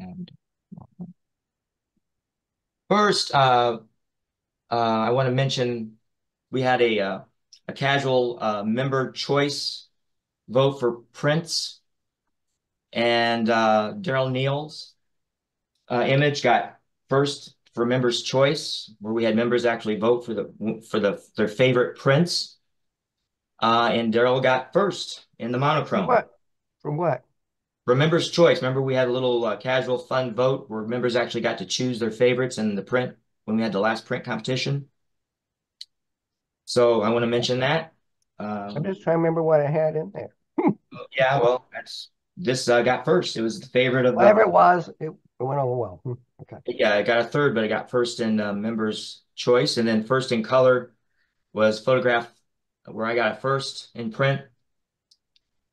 and whatnot. First, I want to mention we had a casual member choice vote for Prince, and Daryl Neal's image got first for members' choice, where we had members actually vote for their favorite Prince, and Daryl got first in the monochrome. From what? For members' choice. Remember, we had a little casual fun vote where members actually got to choose their favorites in the print when we had the last print competition. So I want to mention that. I'm just trying to remember what I had in there. Yeah, well, this got first. It was the favorite of whatever it was. It went over well. Okay. Yeah, it got a third, but it got first in members' choice, and then first in color was photograph where I got a first in print,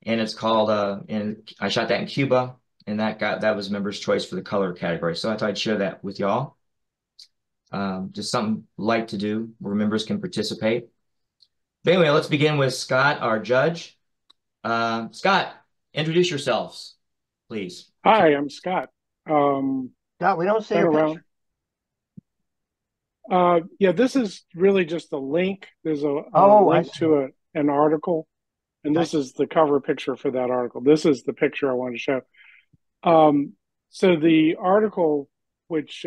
and it's called. And I shot that in Cuba, and that was members' choice for the color category. So I thought I'd share that with y'all. Just something light to do where members can participate. But anyway, let's begin with Scott, our judge. Scott, introduce yourselves, please. Hi, I'm Scott. No, we don't see your picture. Yeah, this is really just a link. There's a link to an article, and this is the cover picture for that article. This is the picture I want to show. So the article, which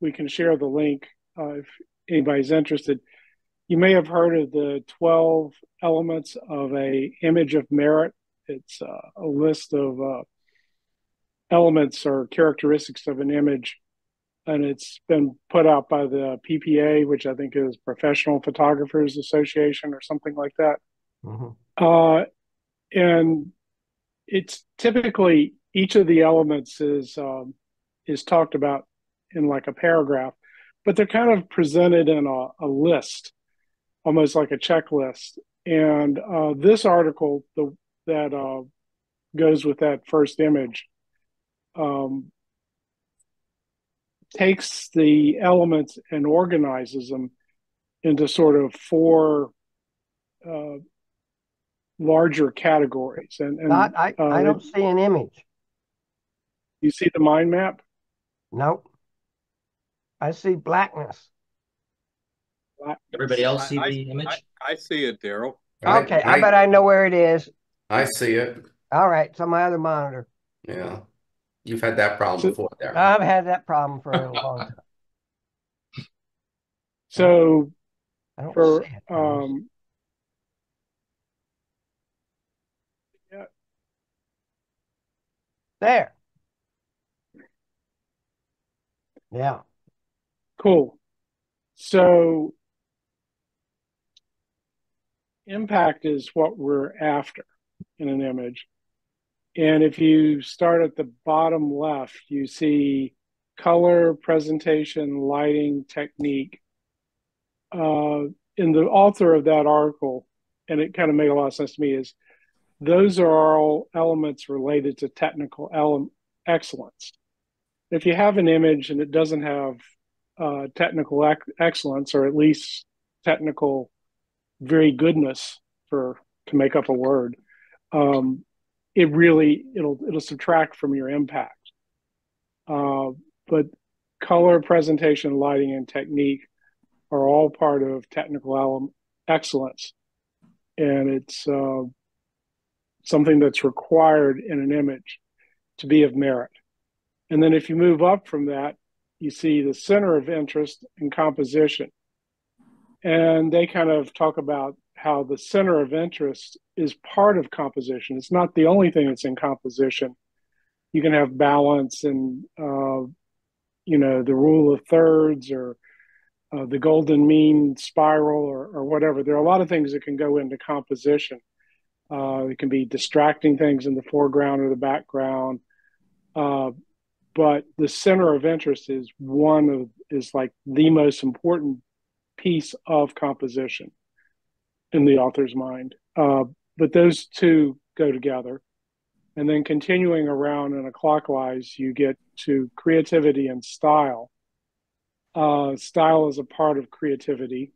we can share the link if anybody's interested. You may have heard of the 12 elements of an image of merit. It's a list of elements or characteristics of an image, and it's been put out by the PPA, which I think is Professional Photographers Association or something like that. Mm-hmm. And it's typically each of the elements is talked about in like a paragraph, but they're kind of presented in a list, almost like a checklist. And this article that goes with that first image takes the elements and organizes them into sort of four larger categories. I don't see an image. You see the mind map? Nope. I see blackness. Everybody else see the image? I see it, Daryl. Okay, I bet I know where it is. I see it. All right, it's on my other monitor. Yeah. You've had that problem before, Daryl. I've had that problem for a long time. So, I don't see it. Yeah. There. Yeah. Cool. So impact is what we're after in an image. And if you start at the bottom left, you see color, presentation, lighting, technique. And the author of that article, and it kind of made a lot of sense to me, is those are all elements related to technical excellence. If you have an image and it doesn't have technical excellence, or at least technical very goodness, to make up a word, it'll subtract from your impact. But color, presentation, lighting, and technique are all part of technical excellence, and it's something that's required in an image to be of merit. And then if you move up from that, you see the center of interest and composition. And they kind of talk about how the center of interest is part of composition. It's not the only thing that's in composition. You can have balance and, the rule of thirds or the golden mean spiral or whatever. There are a lot of things that can go into composition. It can be distracting things in the foreground or the background. But the center of interest is like the most important piece of composition in the author's mind. But those two go together. And then continuing around in a clockwise, you get to creativity and style. Style is a part of creativity.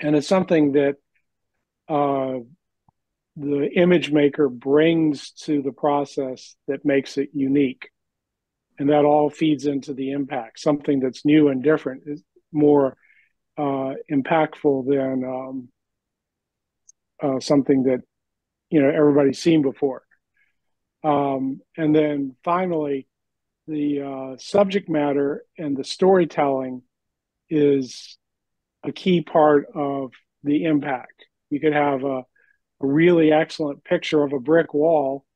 And it's something that the image maker brings to the process that makes it unique. And that all feeds into the impact. Something that's new and different is more impactful than something that, you know, everybody's seen before. And then finally, the subject matter and the storytelling is a key part of the impact. You could have a really excellent picture of a brick wall,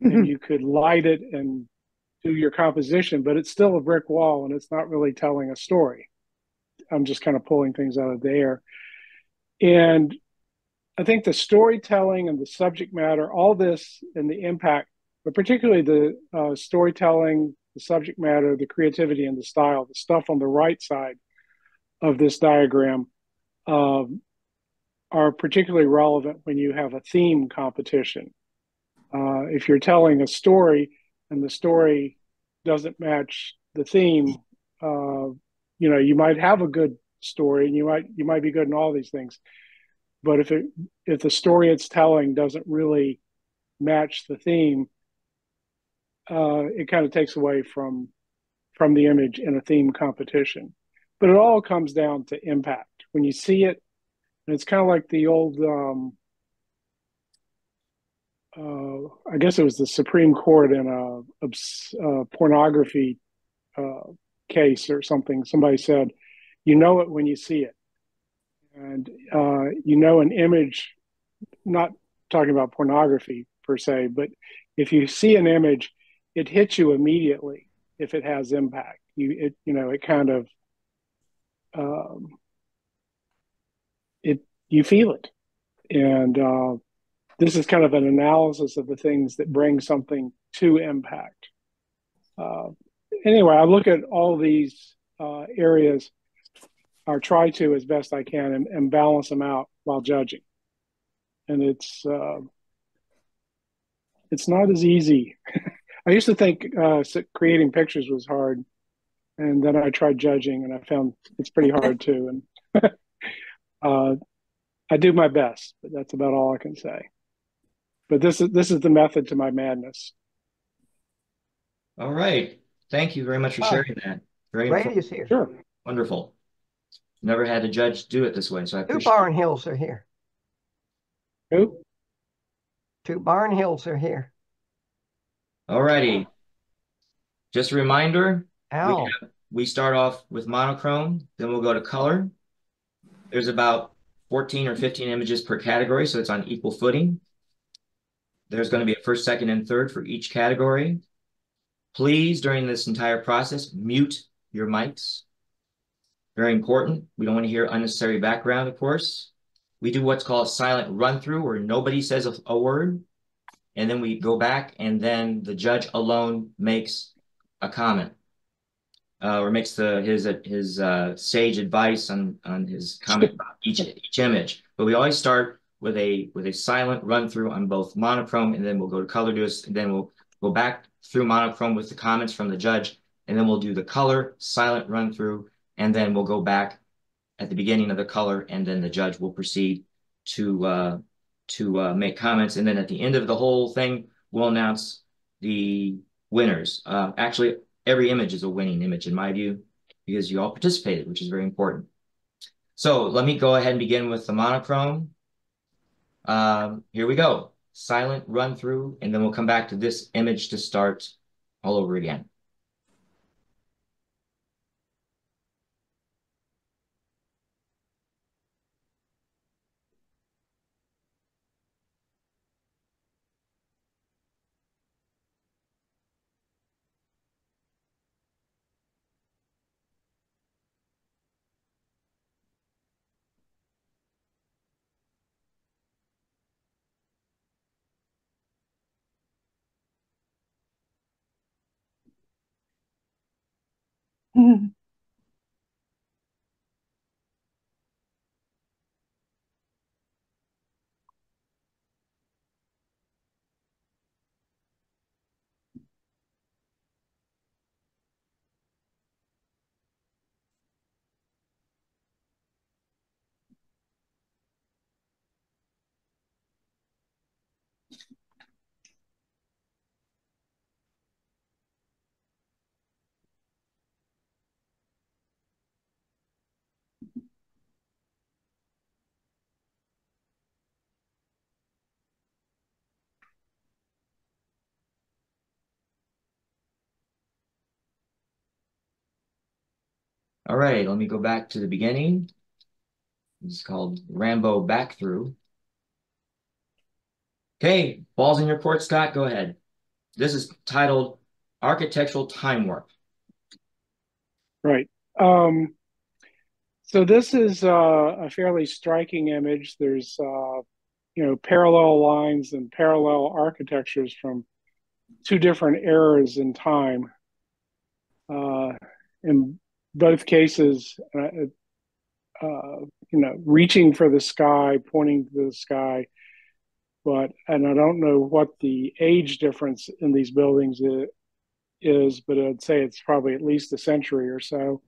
and you could light it and do your composition, but it's still a brick wall and it's not really telling a story. I'm just kind of pulling things out of the air. And I think the storytelling and the subject matter, all this and the impact, but particularly the storytelling, the subject matter, the creativity and the style, the stuff on the right side of this diagram are particularly relevant when you have a theme competition. If you're telling a story and the story doesn't match the theme, you know, you might have a good story and you might be good in all these things, but if the story it's telling doesn't really match the theme, it kind of takes away from the image in a theme competition. But it all comes down to impact. When you see it, and it's kind of like the old, I guess it was the Supreme Court in a pornography case or something. Somebody said, you know it when you see it. And you know an image, not talking about pornography per se, but if you see an image, it hits you immediately if it has impact. It kind of, you feel it. And this is kind of an analysis of the things that bring something to impact. Anyway, I look at all these areas, or try to as best I can, and balance them out while judging. And it's not as easy. I used to think creating pictures was hard, and then I tried judging, and I found it's pretty hard too. And I do my best, but that's about all I can say. But this is the method to my madness. All right. Thank you very much for sharing that. Brady is here. Sure. Wonderful. Never had a judge do it this way, so I appreciate it. Two barn hills are here. Who? Two barn hills are here. All righty. Just a reminder, we start off with monochrome, then we'll go to color. There's about 14 or 15 images per category, so it's on equal footing. There's going to be a first, second, and third for each category. Please, during this entire process, mute your mics. Very important. We don't want to hear unnecessary background, of course. We do what's called silent run-through, where nobody says a word, and then we go back, and then the judge alone makes a comment, or makes his sage advice on his comment about each image. But we always start with a silent run through on both monochrome, and then we'll go to color, and then we'll go back through monochrome with the comments from the judge, and then we'll do the color silent run through, and then we'll go back at the beginning of the color, and then the judge will proceed to make comments, and then at the end of the whole thing, we'll announce the winners. Actually, every image is a winning image in my view, because you all participated, which is very important. So let me go ahead and begin with the monochrome. Here we go. Silent run through, and then we'll come back to this image to start all over again. All right, let me go back to the beginning. It's called Rambo Back Through. Okay, ball's in your court, Scott, go ahead. This is titled Architectural Time Warp. Right. So this is a fairly striking image. There's, you know, parallel lines and parallel architectures from two different eras in time. In both cases, you know, reaching for the sky, pointing to the sky. But, and I don't know what the age difference in these buildings is, but I'd say it's probably at least a century or so.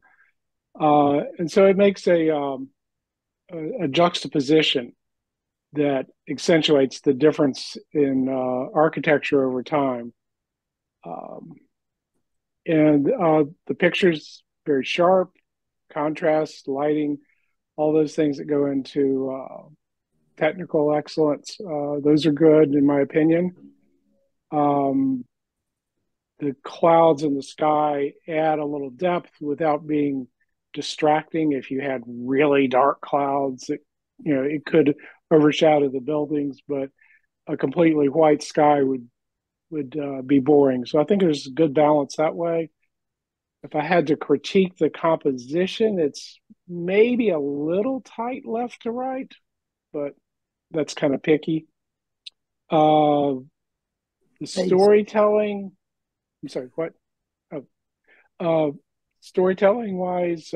And so it makes a juxtaposition that accentuates the difference in architecture over time. The picture's very sharp, contrast, lighting, all those things that go into technical excellence. Those are good, in my opinion. The clouds in the sky add a little depth without being distracting. If you had really dark clouds, it, you know, it could overshadow the buildings, but a completely white sky would be boring. So I think there's a good balance that way. If I had to critique the composition, it's maybe a little tight left to right, but that's kind of picky. The storytelling, I'm sorry, what? Oh. Storytelling wise,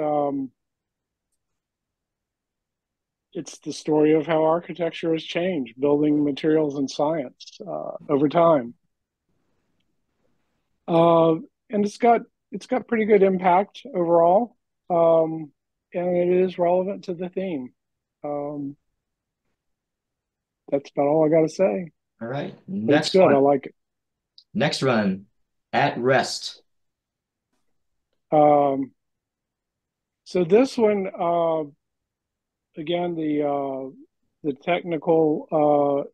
it's the story of how architecture has changed, building materials and science over time. And it's got pretty good impact overall. And it is relevant to the theme. That's about all I got to say. All right. Next one. I like it. Next run, At Rest. So this one, again, the technical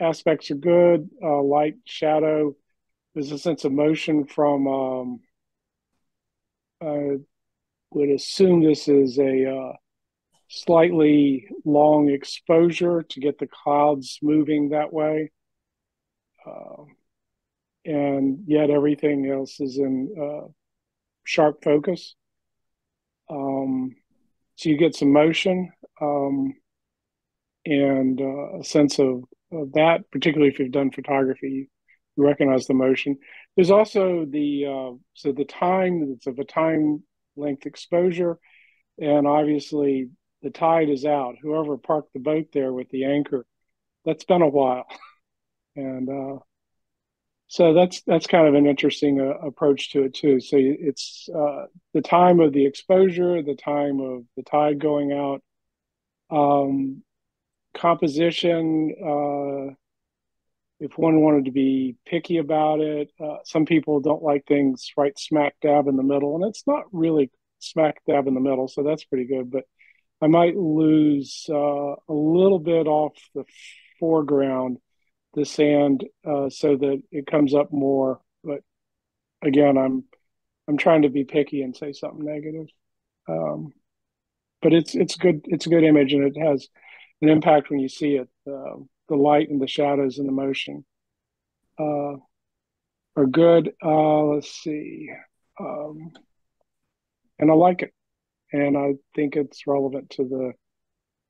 aspects are good. Light, shadow. There's a sense of motion from, I would assume this is a slightly long exposure to get the clouds moving that way. And yet everything else is in sharp focus. So you get some motion and a sense of that, particularly if you've done photography, you recognize the motion. There's also the time, it's of a time length exposure. And obviously, the tide is out. Whoever parked the boat there with the anchor, that's been a while. And so that's kind of an interesting approach to it, too. So it's the time of the exposure, the time of the tide going out, composition, if one wanted to be picky about it. Some people don't like things right smack dab in the middle, and it's not really smack dab in the middle, so that's pretty good. But I might lose a little bit off the foreground, the sand, so that it comes up more. But again, I'm trying to be picky and say something negative. But it's good. It's a good image, and it has an impact when you see it. The light and the shadows and the motion are good. Let's see, and I like it. And I think it's relevant to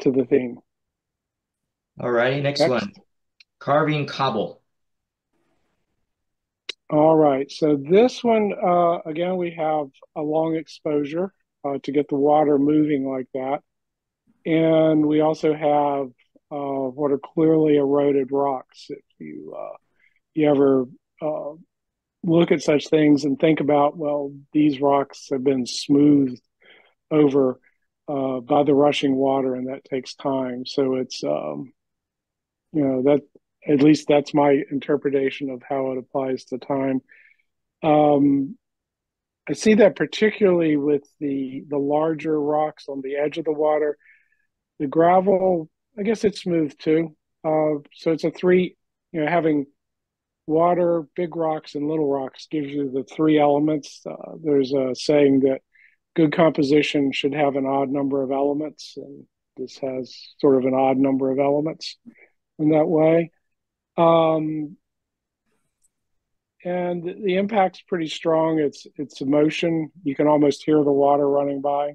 the theme. All righty, next one. Carving Cobble. All right, so this one, again, we have a long exposure to get the water moving like that. And we also have what are clearly eroded rocks. If you ever look at such things and think about, well, these rocks have been smoothed over by the rushing water, and that takes time. So it's, you know, that at least that's my interpretation of how it applies to time. I see that particularly with the larger rocks on the edge of the water. The gravel, I guess it's smooth too. So it's a three, you know, having water, big rocks, and little rocks gives you the three elements. There's a saying that good composition should have an odd number of elements, and this has sort of an odd number of elements in that way. And the impact's pretty strong. It's emotion. You can almost hear the water running by.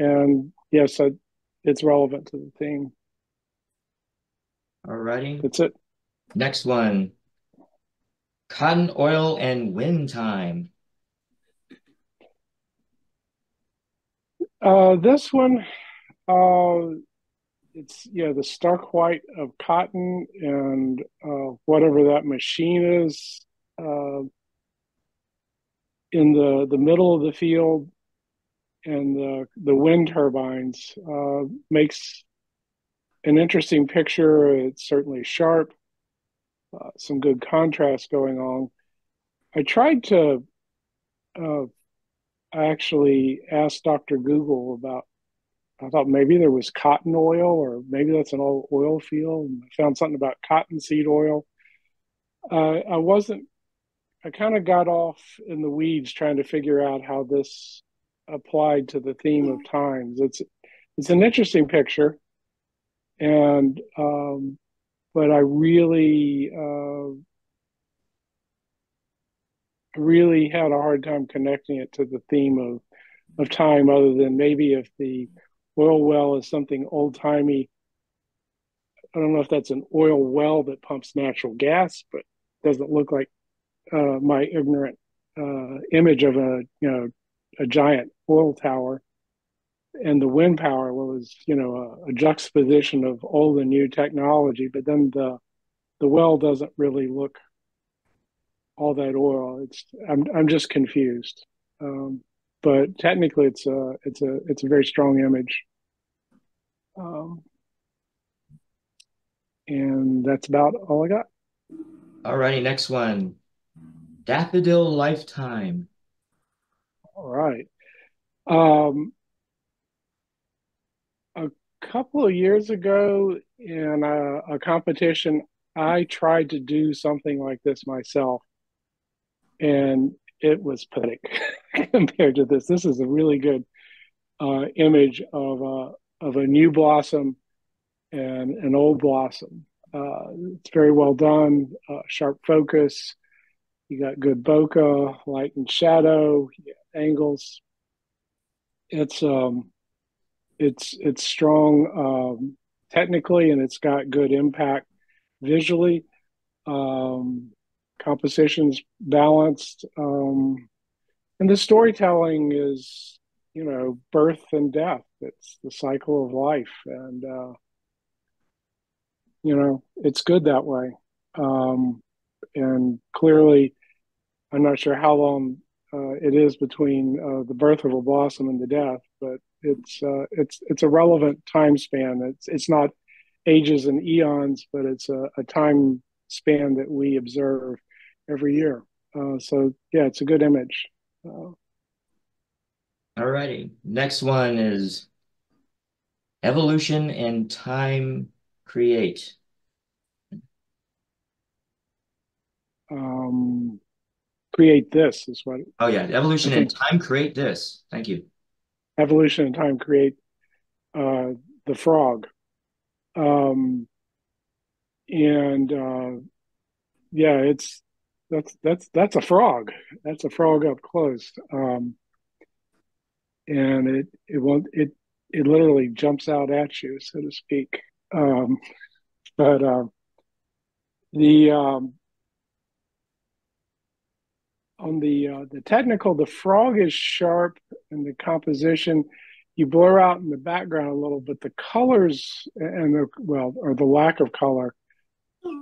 And yes, it's relevant to the theme. All righty. That's it. Next one. Cotton oil and wind time. This one, it's, yeah, the stark white of cotton and whatever that machine is in the middle of the field, and the wind turbines makes an interesting picture. It's certainly sharp, some good contrast going on. I tried to actually ask Dr. Google about, I thought maybe there was cotton oil, or maybe that's an old oil field. I found something about cottonseed oil. I kind of got off in the weeds trying to figure out how this applied to the theme of times. It's an interesting picture, and but I really had a hard time connecting it to the theme of time, other than maybe if the oil well is something old-timey. I don't know if that's an oil well that pumps natural gas, but doesn't look like my ignorant image of a giant oil tower. And the wind power was, a juxtaposition of old and new technology, but then the well doesn't really look all that oil. I'm just confused. But technically it's a very strong image. And that's about all I got. All righty, next one. Daffodil lifetime. All right. A couple of years ago in a competition, I tried to do something like this myself, and it was pathetic compared to this. This is a really good image of a new blossom and an old blossom. It's very well done, sharp focus. You got good bokeh, light and shadow, angles. It's strong technically, and it's got good impact visually. Composition's balanced, and the storytelling is, birth and death. It's the cycle of life, and it's good that way. And clearly, I'm not sure how long it is between the birth of a blossom and the death, but it's a relevant time span. It's not ages and eons, but it's a time span that we observe every year. So yeah, it's a good image. All righty. Next one is evolution and time create. Create this is what. Oh yeah, evolution and time create this. Thank you. Evolution and time create the frog. Yeah, that's a frog. That's a frog up close. And it literally jumps out at you, so to speak. On the technical, the frog is sharp, and the composition, you blur out in the background a little, but the colors or the lack of color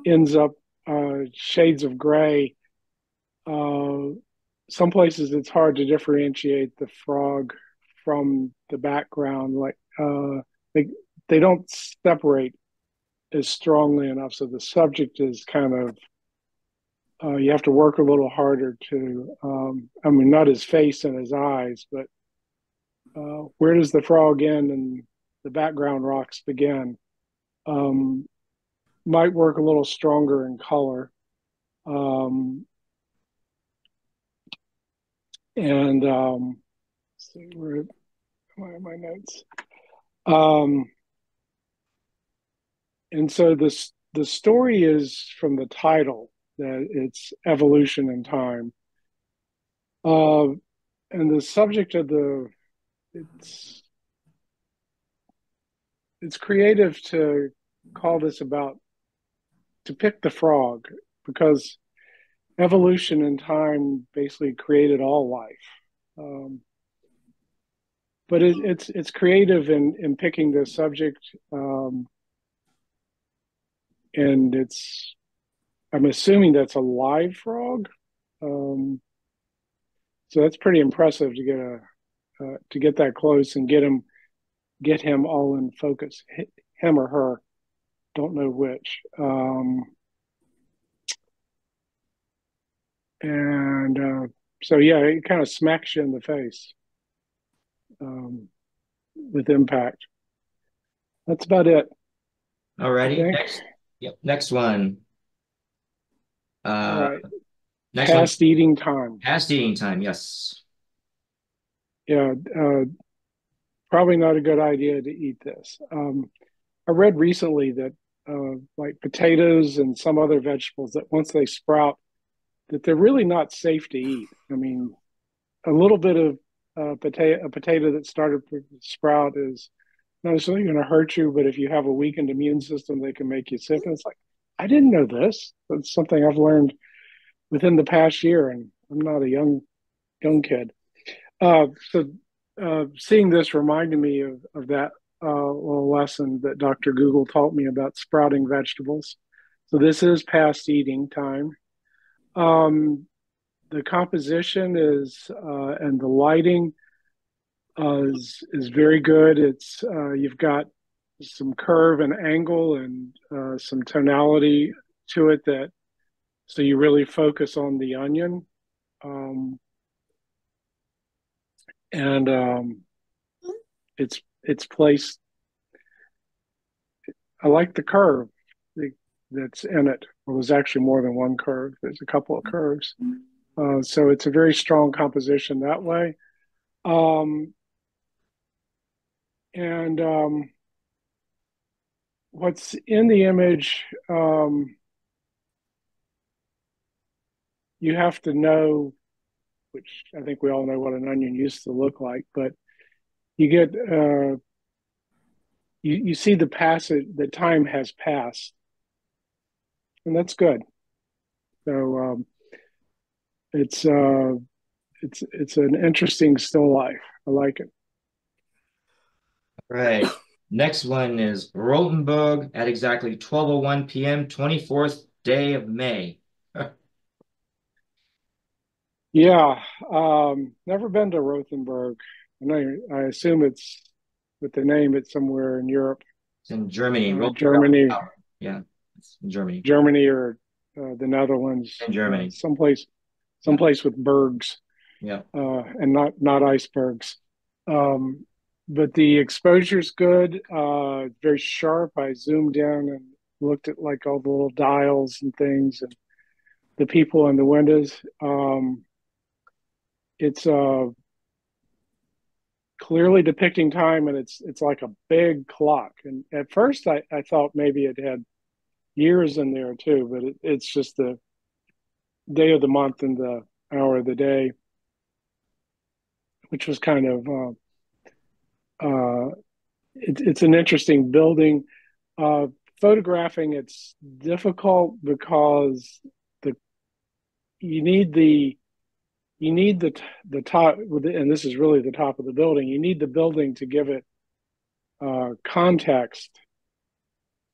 ends up shades of gray. Some places it's hard to differentiate the frog from the background. Like they don't separate as strongly enough. So the subject is kind of, you have to work a little harder to, not his face and his eyes, but where does the frog end and the background rocks begin? Might work a little stronger in color. And let's see, where are my notes? And so the story is from the title, that it's evolution in time. And the subject of it's creative to call this about, to pick the frog, because evolution in time basically created all life. But it's creative in picking this subject. And I'm assuming that's a live frog. So that's pretty impressive to get to get that close and get him all in focus, him or her, don't know which. So yeah, it kind of smacks you in the face with impact. That's about it. All righty. Next one. All right. Next past one. Eating time. Past eating time, yes. Yeah, probably not a good idea to eat this. I read recently that like potatoes and some other vegetables, that once they sprout, that they're really not safe to eat. I mean, a little bit of a potato that started to sprout is not necessarily going to hurt you, but if you have a weakened immune system, they can make you sick. And it's like, I didn't know this. That's something I've learned within the past year, and I'm not a young kid. So seeing this reminded me of that little lesson that Dr. Google taught me about sprouting vegetables. So this is past eating time. The composition is and the lighting is very good. It's you've got some curve and angle and some tonality to it, that so you really focus on the onion. It's placed. I like the curve that's in it. Well, there's actually more than one curve. There's a couple of curves. So it's a very strong composition that way. What's in the image, you have to know, which I think we all know what an onion used to look like, but you get, you see the passage, the time has passed, and that's good. So it's an interesting still life. I like it. All right. Next one is Rothenburg at exactly 12:01 p.m., 24th day of May. Yeah, never been to Rothenburg. I assume it's, with the name, it's somewhere in Europe. It's in Germany. Germany. Yeah, it's in Germany. Germany or the Netherlands. In Germany. Someplace with bergs. Yeah. And not icebergs. But the exposure's good, very sharp. I zoomed in and looked at like all the little dials and things and the people in the windows. It's clearly depicting time, and it's like a big clock. And at first I thought maybe it had years in there too, but it's just the day of the month and the hour of the day, which was kind of... it's an interesting building. Photographing, it's difficult because you need the top, and this is really the top of the building. You need the building to give it context.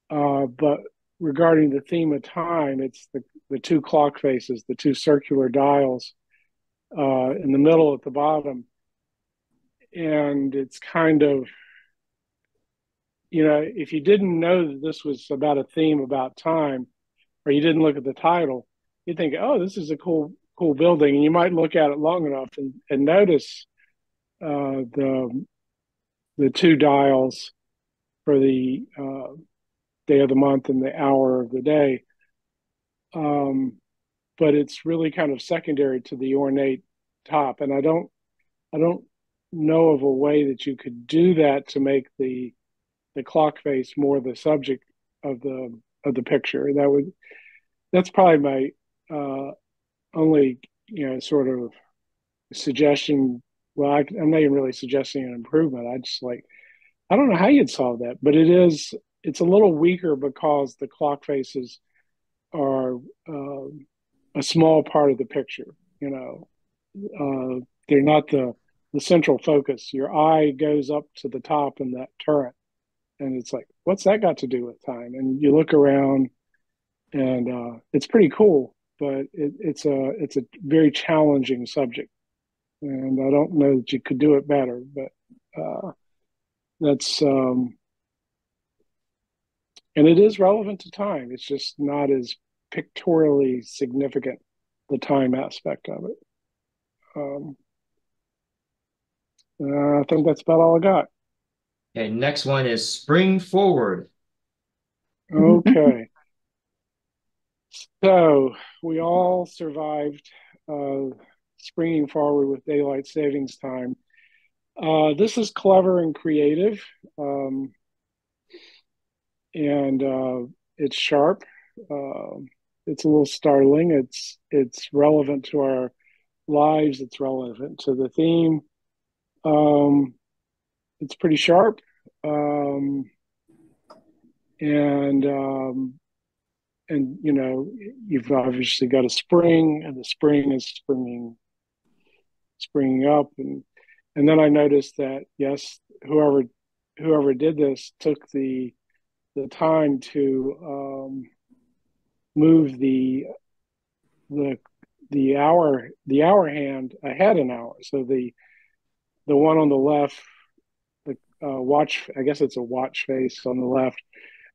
But regarding the theme of time, it's the two clock faces, the two circular dials in the middle at the bottom. And it's kind of, if you didn't know that this was about a theme about time, or you didn't look at the title, you think, oh, this is a cool building. And you might look at it long enough and notice the two dials for the day of the month and the hour of the day. But it's really kind of secondary to the ornate top. And I don't know of a way that you could do that to make the clock face more the subject of the picture. And that's probably my only, sort of suggestion. Well, I'm not even really suggesting an improvement. I don't know how you'd solve that, but it's a little weaker because the clock faces are a small part of the picture. They're not the central focus. Your eye goes up to the top in that turret, and it's like, what's that got to do with time? And you look around, and it's pretty cool, but it's a very challenging subject. And I don't know that you could do it better, but that's and it is relevant to time. It's just not as pictorially significant, the time aspect of it. I think that's about all I got. Okay, next one is spring forward. Okay. So we all survived springing forward with daylight savings time. This is clever and creative, and it's sharp. It's a little startling. It's relevant to our lives. It's relevant to the theme. It's pretty sharp, and you've obviously got a spring, and the spring is springing up, and then I noticed that, yes, whoever did this took the time to move the hour hand ahead an hour. So the one on the left, the watch, I guess it's a watch face on the left,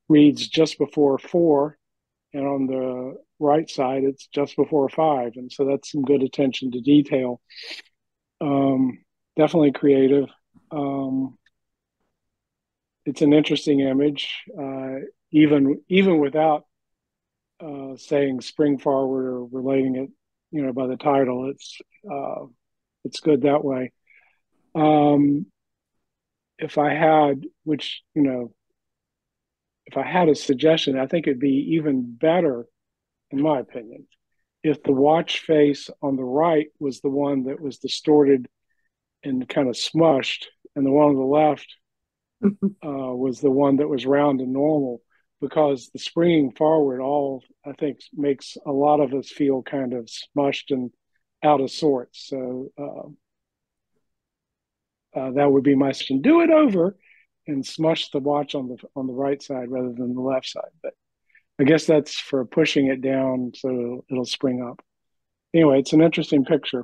reads just before 4, and on the right side it's just before 5. And so that's some good attention to detail. Definitely creative. It's an interesting image, even without saying spring forward or relating it, by the title. It's good that way. If I had a suggestion, I think it'd be even better, in my opinion, if the watch face on the right was the one that was distorted and kind of smushed, and the one on the left was the one that was round and normal, because the springing forward I think makes a lot of us feel kind of smushed and out of sorts. So, that would be my suggestion. Do it over and smush the watch on the right side rather than the left side. But I guess that's for pushing it down so it'll spring up. Anyway, it's an interesting picture.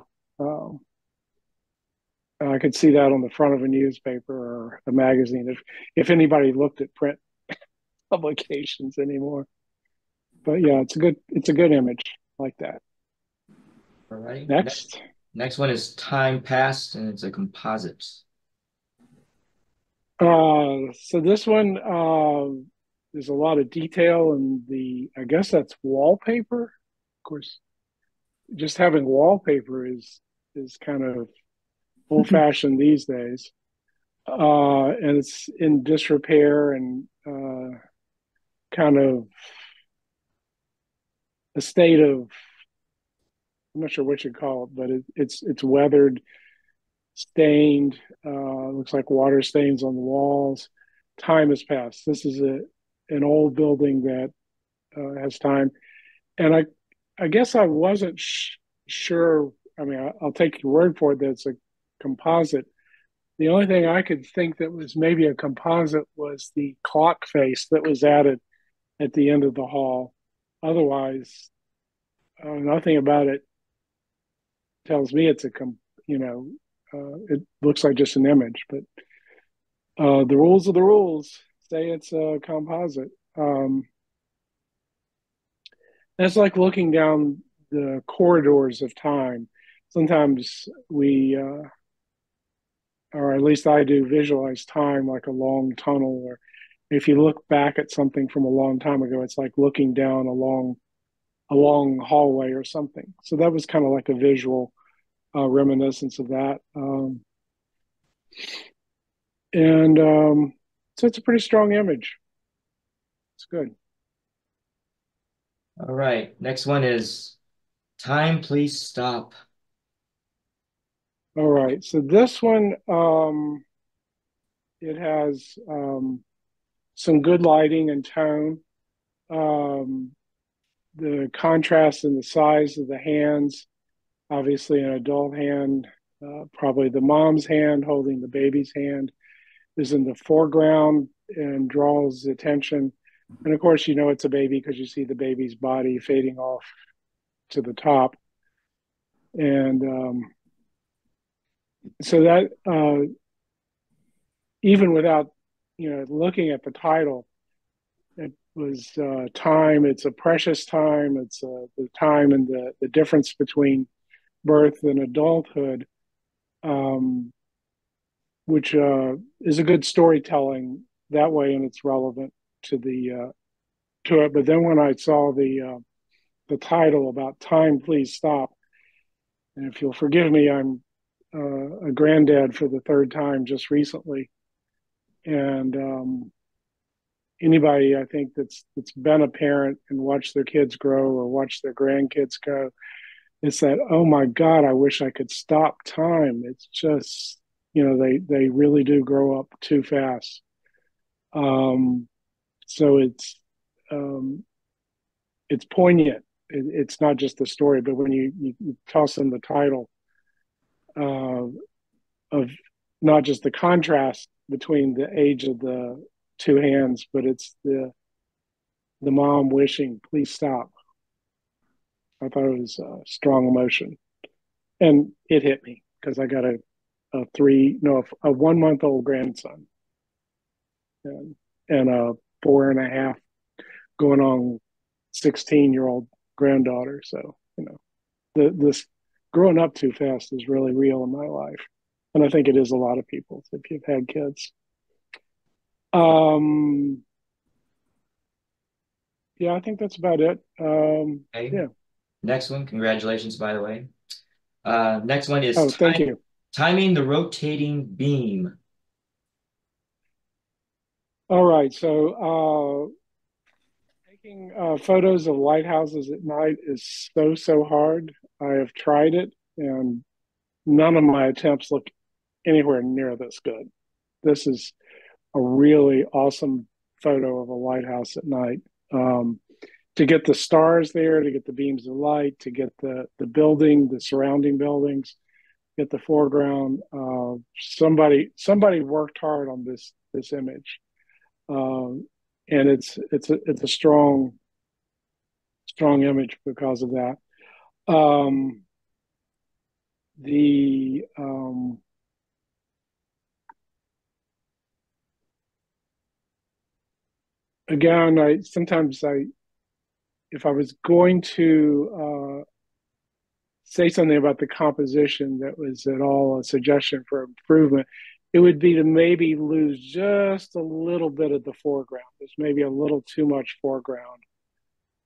I could see that on the front of a newspaper or a magazine if anybody looked at print publications anymore. But yeah, it's a good image like that. All right. Next one is Time Passed, and it's a composite. So this one, there's a lot of detail, and I guess that's wallpaper. Of course, just having wallpaper is kind of old-fashioned these days. And it's in disrepair and kind of a state of, I'm not sure what you call it, but it's weathered, stained, looks like water stains on the walls. Time has passed. This is an old building that has time. And I guess I wasn't sure. I mean, I'll take your word for it that it's a composite. The only thing I could think that was maybe a composite was the clock face that was added at the end of the hall. Otherwise, nothing about it tells me it's it looks like just an image, but the rules are the rules. Say it's a composite. That's like looking down the corridors of time. Sometimes we, or at least I do, visualize time like a long tunnel, or if you look back at something from a long time ago, it's like looking down a long hallway or something. So that was kind of like a visual reminiscence of that. So it's a pretty strong image. It's good. All right. Next one is Time Please Stop. All right. So this one, it has some good lighting and tone. The contrast and the size of the hands, obviously an adult hand, probably the mom's hand holding the baby's hand, is in the foreground and draws attention. And of course, you know it's a baby because you see the baby's body fading off to the top. And so that, even without, you know, looking at the title, it was time. It's a precious time. It's the time and the difference between birth and adulthood, which is a good storytelling that way, and it's relevant to the to it. But then when I saw the title about Time Please Stop, and if you'll forgive me, I'm a granddad for the third time just recently, and anybody I think that's been a parent and watched their kids grow or watched their grandkids grow, it's that, oh my God, I wish I could stop time. It's just, you know, they really do grow up too fast. So it's poignant. It's not just the story, but when you toss in the title of not just the contrast between the age of the two hands, but it's the mom wishing, please stop. I thought it was a strong emotion, and it hit me because I got a 1-month-old grandson, and a 4.5 going on 16-year-old granddaughter. So, you know, this growing up too fast is really real in my life. And I think it is a lot of people's if you've had kids. Yeah, I think that's about it. Okay. Yeah. Next one, congratulations, by the way. Next one is thank you. Timing the Rotating Beam. All right, so taking photos of lighthouses at night is so hard. I have tried it, and none of my attempts look anywhere near this good. This is a really awesome photo of a lighthouse at night. To get the stars there, to get the beams of light, to get the building, the surrounding buildings, get the foreground. Somebody worked hard on this image, and it's a strong image because of that. Again, if I was going to say something about the composition that was at all a suggestion for improvement, it would be to maybe lose just a little bit of the foreground. There's maybe a little too much foreground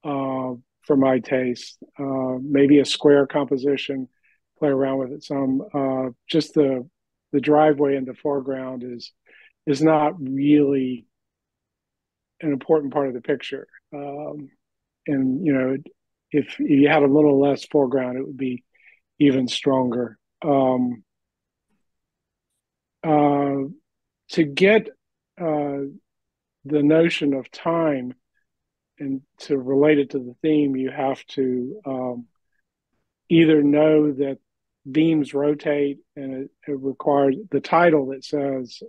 for my taste. Maybe a square composition, play around with it some. Just the driveway in the foreground is not really an important part of the picture. And, you know, if you had a little less foreground, it would be even stronger. To get the notion of time and to relate it to the theme, you have to either know that beams rotate, and it requires the title that says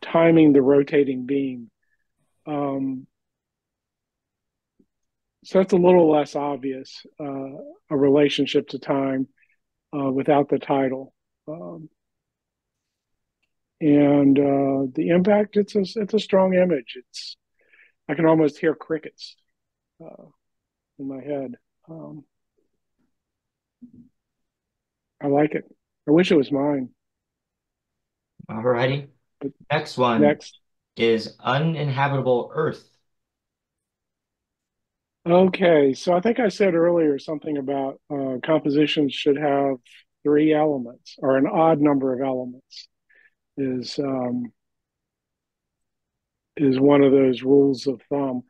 Timing the Rotating Beam. So it's a little less obvious, a relationship to time without the title. The impact, it's a strong image. I can almost hear crickets in my head. I like it. I wish it was mine. All righty. Next one is Uninhabitable Earth. Okay, so I think I said earlier something about compositions should have three elements, or an odd number of elements is one of those rules of thumb.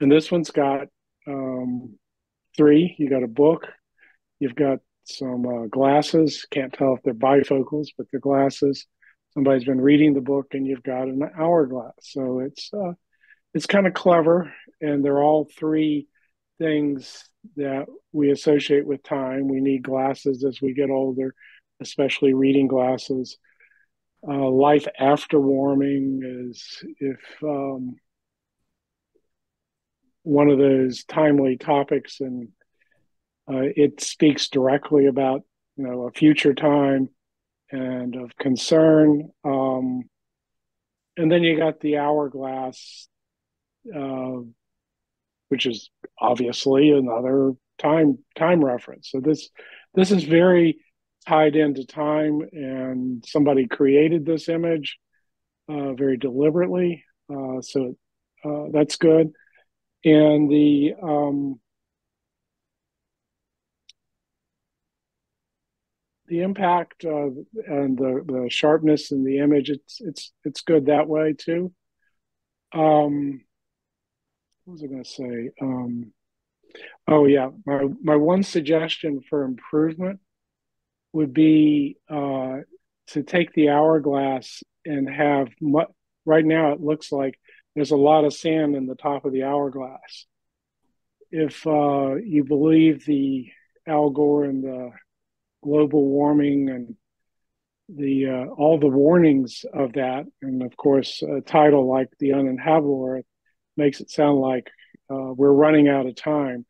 And this one's got three. You got a book, you've got some glasses, can't tell if they're bifocals, but they're glasses. Somebody's been reading the book, and you've got an hourglass. So it's kind of clever, and they're all three things that we associate with time. We need glasses as we get older, especially reading glasses. Life after warming is if one of those timely topics, and it speaks directly about, you know, a future time and of concern. And then you got the hourglass, which is obviously another time reference. So this is very tied into time, and somebody created this image very deliberately. So that's good. And the impact and the sharpness in the image, it's good that way too. What was I going to say? Oh yeah, my one suggestion for improvement would be to take the hourglass and have, right now it looks like there's a lot of sand in the top of the hourglass. If you believe the Al Gore and the global warming and the all the warnings of that, and of course a title like The Uninhabitable Earth makes it sound like we're running out of time.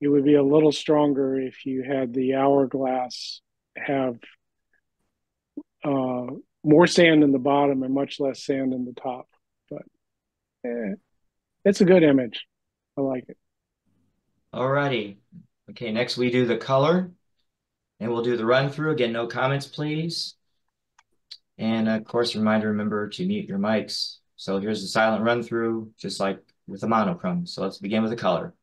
It would be a little stronger if you had the hourglass have more sand in the bottom and much less sand in the top. But it's a good image. I like it. All righty. Okay, next we do the color. And we'll do the run through. Again, no comments, please. And of course, remember to mute your mics. So here's the silent run through, just like with the monochrome. So let's begin with the color.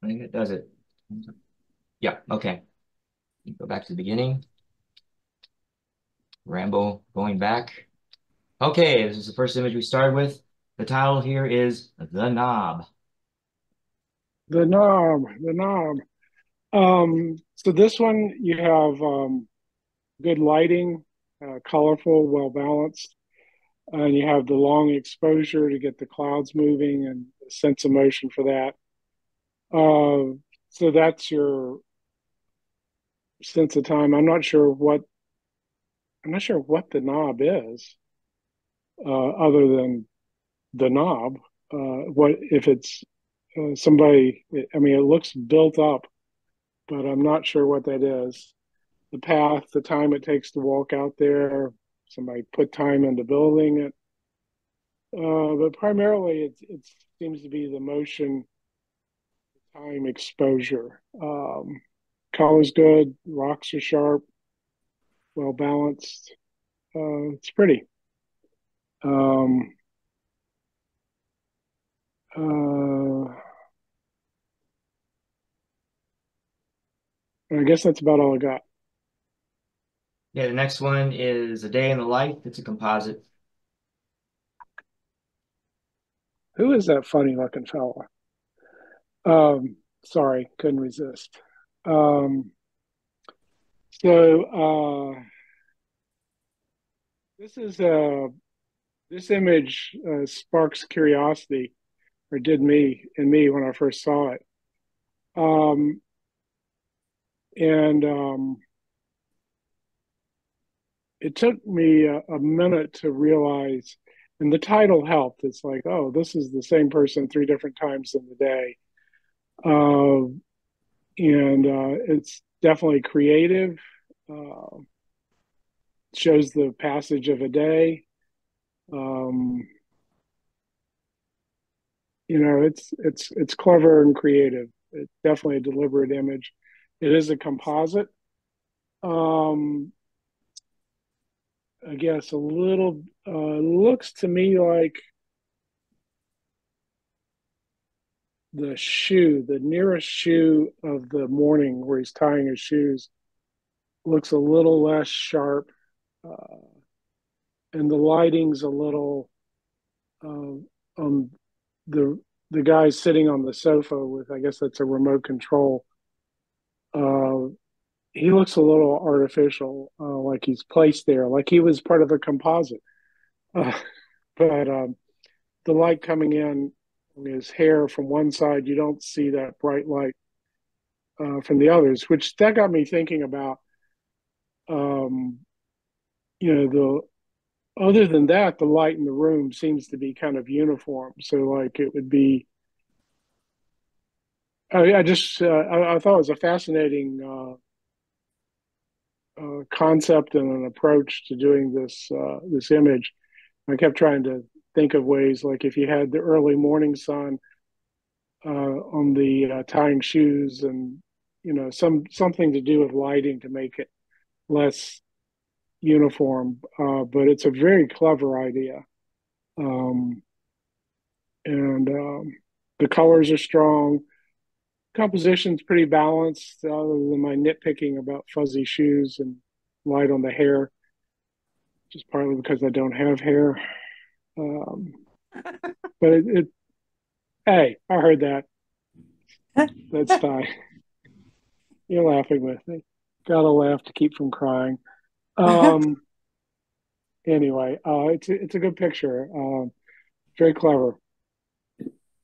I think it does it. Yeah, okay. Go back to the beginning. Rambo going back. Okay, this is the first image we started with. The title here is The Knob. The knob, the knob. So this one you have good lighting, colorful, well-balanced, and you have the long exposure to get the clouds moving and a sense of motion for that. So that's your sense of time. I'm not sure what the knob is, other than the knob. What if it's somebody? I mean, it looks built up, but I'm not sure what that is. The path, the time it takes to walk out there. Somebody put time into building it. But primarily it seems to be the motion, time exposure. Color's good, rocks are sharp, well-balanced. It's pretty. I guess that's about all I got. Yeah, the next one is A Day in the Life. It's a composite. Who is that funny looking fella? Sorry, couldn't resist. This is this image sparks curiosity, or did me when I first saw it. It took me a minute to realize, and the title helped. It's like, oh, this is the same person 3 different times in the day. It's definitely creative. Shows the passage of a day. It's clever and creative. It's definitely a deliberate image. It is a composite. I guess a little looks to me like the shoe, the nearest shoe of the morning where he's tying his shoes looks a little less sharp, and the lighting's a little the guy sitting on the sofa with, I guess that's a remote control. He looks a little artificial, like he's placed there, like he was part of a composite. But the light coming in on his hair from one side, you don't see that bright light from the others, which that got me thinking about, other than that, the light in the room seems to be kind of uniform. So like it would be, I thought it was a fascinating concept and an approach to doing this this image. I kept trying to think of ways, like if you had the early morning sun on the tying shoes, and something to do with lighting to make it less uniform. But it's a very clever idea, and the colors are strong. Composition's pretty balanced, other than my nitpicking about fuzzy shoes and light on the hair, just partly because I don't have hair. But hey, I heard that. That's fine. You're laughing with me. Gotta laugh to keep from crying. Anyway, it's a good picture. Very clever,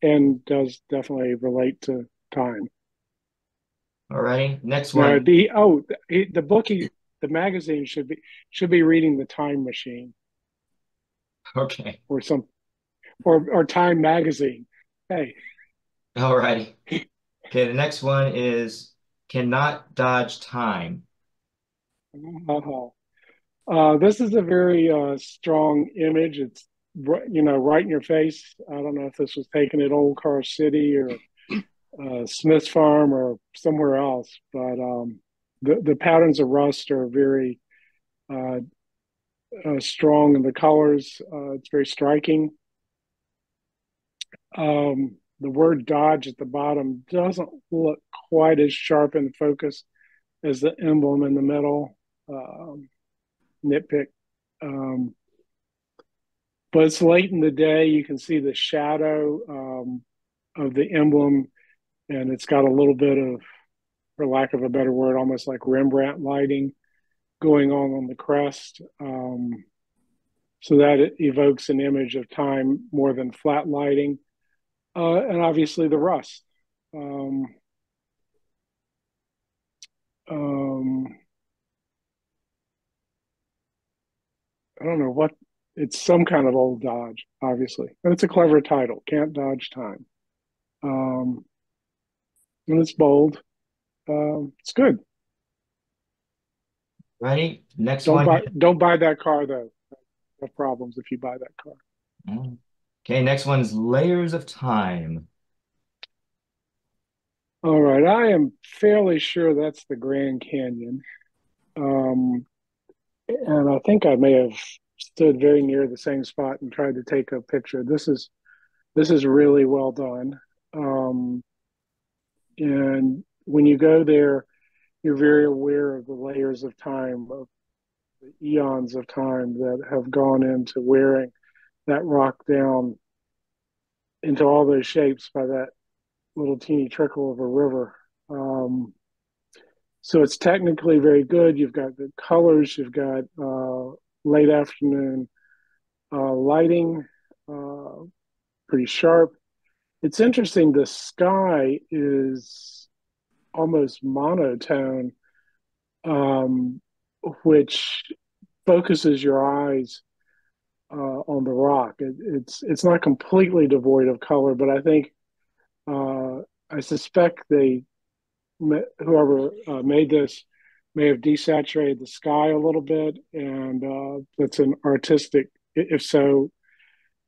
and does definitely relate to time. All righty, next one. The magazine should be reading The Time Machine. Okay. Or Time Magazine. Hey. All righty. Okay, the next one is Cannot Dodge Time. This is a very strong image. It's right in your face. I don't know if this was taken at Old Car City or Smith's Farm or somewhere else, but the patterns of rust are very strong, and the colors, it's very striking. The word dodge at the bottom doesn't look quite as sharp in focus as the emblem in the middle. Nitpick. But it's late in the day. You can see the shadow of the emblem, and it's got a little bit of, for lack of a better word, almost like Rembrandt lighting going on the crest. So that it evokes an image of time more than flat lighting. And obviously the rust. I don't know what, it's some kind of old Dodge, obviously. But it's a clever title, Can't Dodge Time. And it's bold. It's good. Ready? Next one. Don't buy that car, though. No problems if you buy that car. Okay, next one's Layers of Time. All right, I am fairly sure that's the Grand Canyon. And I think I may have stood very near the same spot and tried to take a picture. This is really well done. And when you go there, you're very aware of the layers of time, of the eons of time that have gone into wearing that rock down into all those shapes by that little teeny trickle of a river. So it's technically very good. You've got the colors, you've got late afternoon lighting, pretty sharp. It's interesting, the sky is almost monotone, which focuses your eyes on the rock. It's not completely devoid of color, but I think I suspect whoever made this may have desaturated the sky a little bit, and that's an artistic. If so,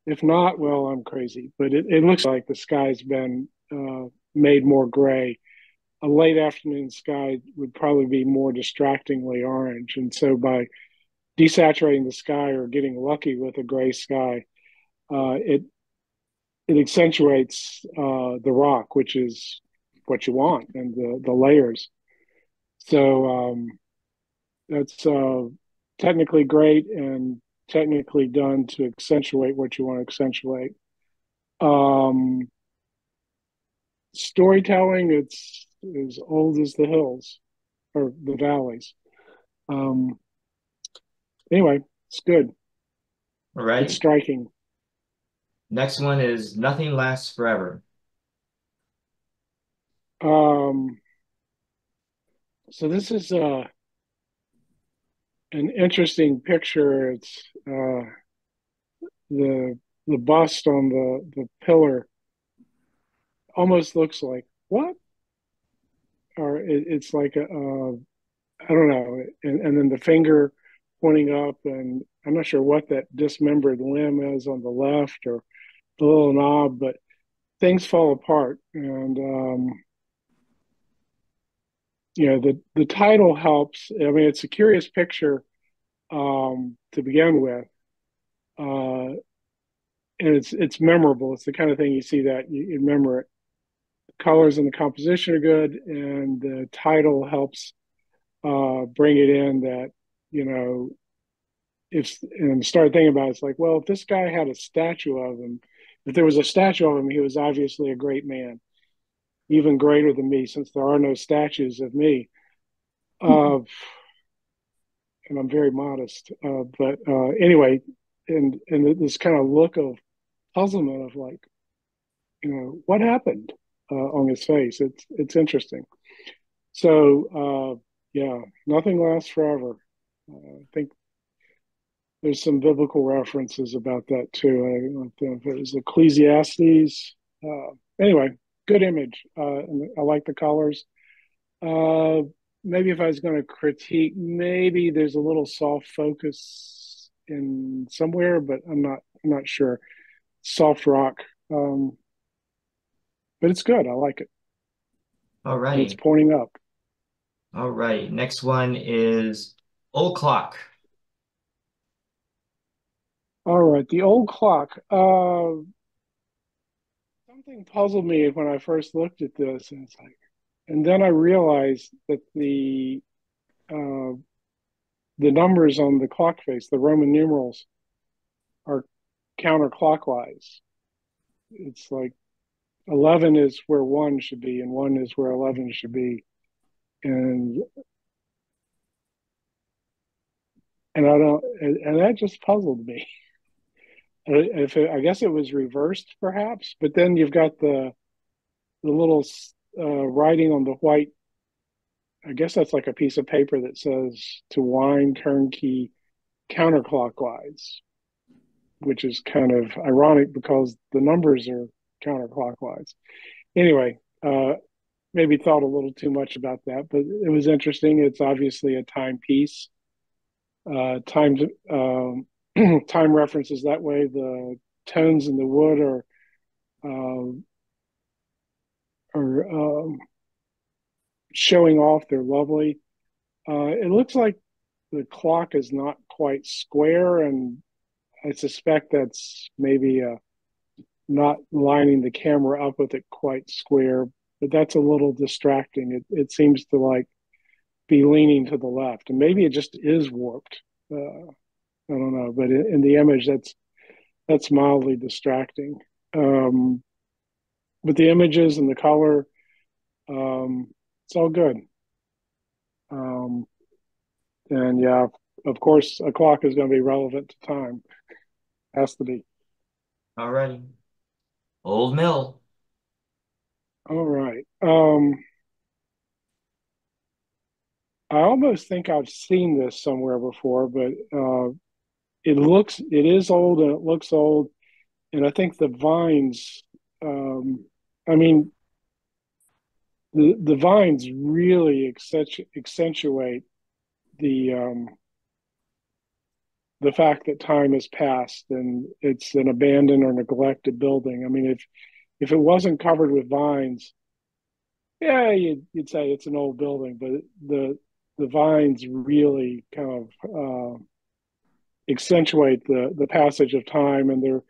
if not, well, I'm crazy. But it looks like the sky's been made more gray. A late afternoon sky would probably be more distractingly orange, and so by desaturating the sky or getting lucky with a gray sky, it accentuates the rock, which is what you want, and the layers. So that's technically great and technically done to accentuate what you want to accentuate. Storytelling, it's as old as the hills or the valleys. Anyway, it's good. All right. It's striking. Next one is Nothing Lasts Forever. So this is an interesting picture. It's the bust on the pillar almost looks like what? Or it's like a I don't know, and then the finger pointing up, and I'm not sure what that dismembered limb is on the left or the little knob, but things fall apart. And the title helps. I mean, it's a curious picture to begin with, and it's memorable. It's the kind of thing you see that you remember it. The colors and the composition are good, and the title helps bring it in. That and start thinking about it, it's like, well, if this guy had a statue of him, if there was a statue of him, he was obviously a great man, even greater than me, since there are no statues of me. And I'm very modest. But anyway, and this kind of look of puzzlement of like, what happened on his face? It's interesting. So yeah, nothing lasts forever. I think there's some biblical references about that too. I don't know if it was Ecclesiastes. Anyway, good image. I like the colors. Maybe if I was going to critique, maybe there's a little soft focus in somewhere, but I'm not sure. Soft rock, but it's good. I like it. All right, and it's pointing up. All right, next one is Old Clock. All right, the Old Clock. Something puzzled me when I first looked at this, and it's like, and then I realized that the numbers on the clock face, the Roman numerals, are counterclockwise. It's like 11 is where 1 should be, and 1 is where 11 should be, and I don't, and that just puzzled me. I guess it was reversed, perhaps. But then you've got the little writing on the white. I guess that's like a piece of paper that says to wind turnkey counterclockwise, which is kind of ironic because the numbers are counterclockwise. Anyway, maybe thought a little too much about that, but it was interesting. It's obviously a timepiece. Time references that way. The tones in the wood are showing off. They're lovely. It looks like the clock is not quite square, and I suspect that's maybe not lining the camera up with it quite square. But that's a little distracting. It seems to like be leaning to the left, and maybe it just is warped. I don't know, but in the image, that's mildly distracting. with the images and the color, it's all good. And yeah, of course, a clock is going to be relevant to time. Has to be. All righty. Old Mill. All right. I almost think I've seen this somewhere before, but it is old, and it looks old. And I think the vines, the vines really accentuate the fact that time has passed and it's an abandoned or neglected building. I mean, if it wasn't covered with vines, yeah, you'd say it's an old building, but the vines really kind of accentuate the passage of time, and there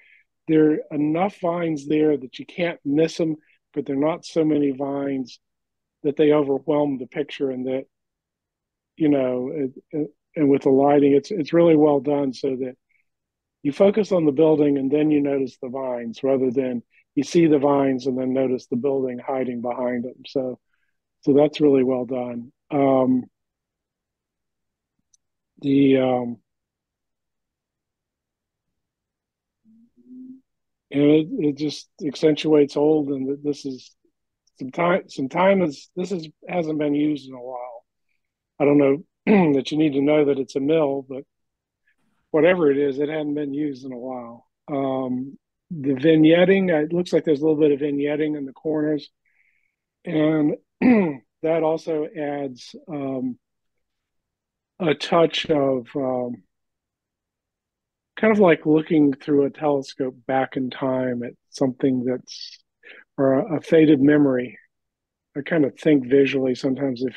are enough vines there that you can't miss them, but there are not so many vines that they overwhelm the picture, and that, you know, and with the lighting, it's really well done, so that you focus on the building and then you notice the vines, rather than you see the vines and then notice the building hiding behind them. So that's really well done. It just accentuates old, and that this is some time hasn't been used in a while. I don't know that you need to know that it's a mill, but whatever it is, it hadn't been used in a while. The vignetting, it looks like there's a little bit of vignetting in the corners, and that also adds a touch of kind of like looking through a telescope back in time at something or a faded memory. I kind of think visually sometimes if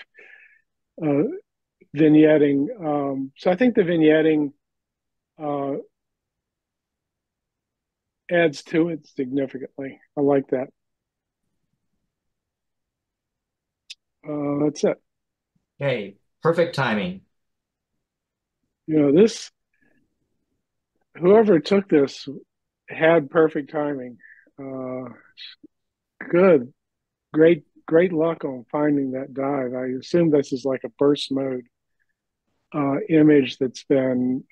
vignetting. So I think the vignetting adds to it significantly. I like that. That's it. Okay, perfect timing. Whoever took this had perfect timing. Good, great luck on finding that dive. I assume this is like a burst mode image that's been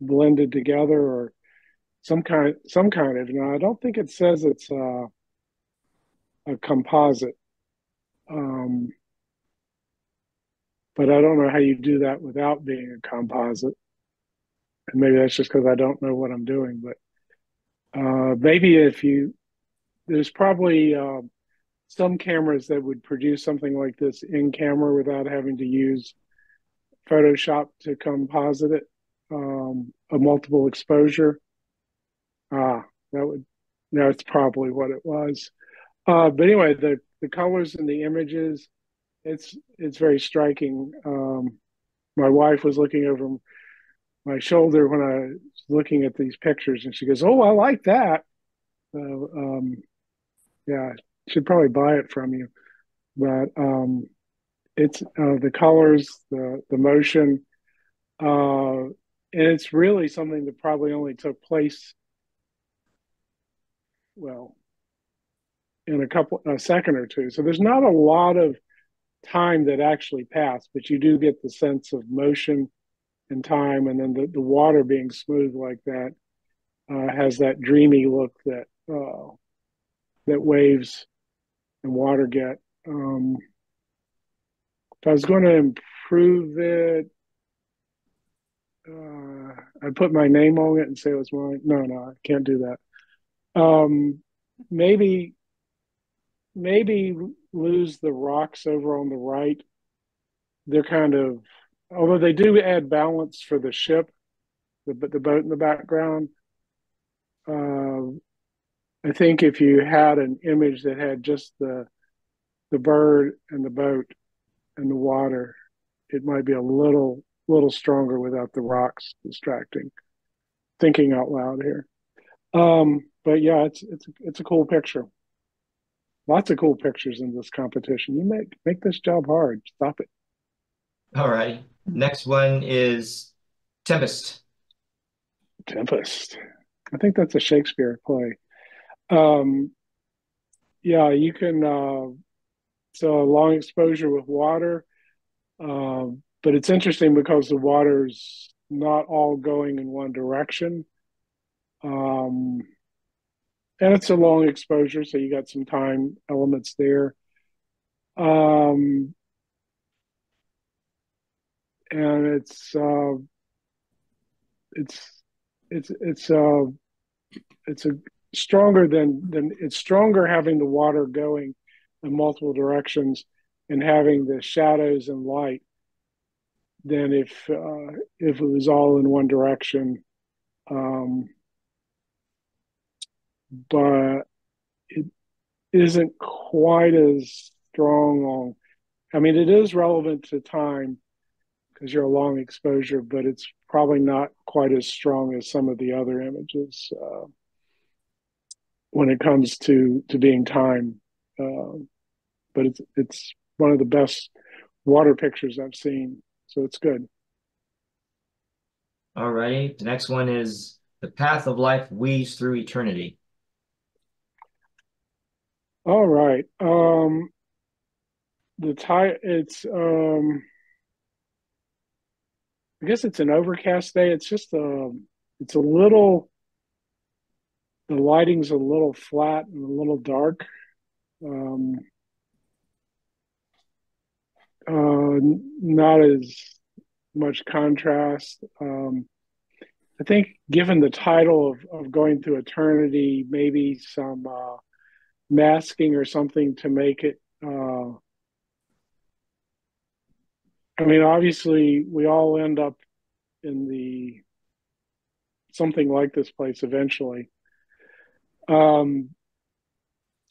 blended together, or some kind of. Now, I don't think it says it's a composite, but I don't know how you do that without being a composite. And maybe that's just because I don't know what I'm doing, but maybe there's probably some cameras that would produce something like this in camera without having to use Photoshop to composite it, a multiple exposure. That's probably what it was. But anyway, the colors in the images, it's very striking. My wife was looking over my shoulder when I was looking at these pictures, and she goes, "Oh, I like that." So, yeah, I should probably buy it from you. But it's the colors, the motion, and it's really something that probably only took place, well, in a second or two. So there's not a lot of time that actually passed, but you do get the sense of motion and time, and then the water being smooth like that has that dreamy look that waves and water get. If I was going to improve it, I'd put my name on it and say it was mine. No, I can't do that. Maybe lose the rocks over on the right. They're kind of, although they do add balance for the ship, the boat in the background. I think if you had an image that had just the bird and the boat and the water, it might be a little stronger without the rocks distracting. Thinking out loud here, but yeah, it's a cool picture. Lots of cool pictures in this competition. You make this job hard. Stop it. All right. Next one is Tempest. I think that's a Shakespeare play. Yeah, you can, so long exposure with water, but it's interesting because the water's not all going in one direction. And it's a long exposure, so you got some time elements there. And it's a stronger than it's stronger having the water going in multiple directions and having the shadows and light than if it was all in one direction. But it isn't quite as strong on, I mean, it is relevant to time because you're a long exposure, but it's probably not quite as strong as some of the other images when it comes to being time. But it's one of the best water pictures I've seen, so it's good. All right, the next one is the path of life weaves through eternity. All right. I guess it's an overcast day. It's just it's a little, the lighting's a little flat and a little dark. Not as much contrast. I think given the title of going through eternity, maybe some masking or something to make it, I mean, obviously we all end up in the, something like this place eventually. And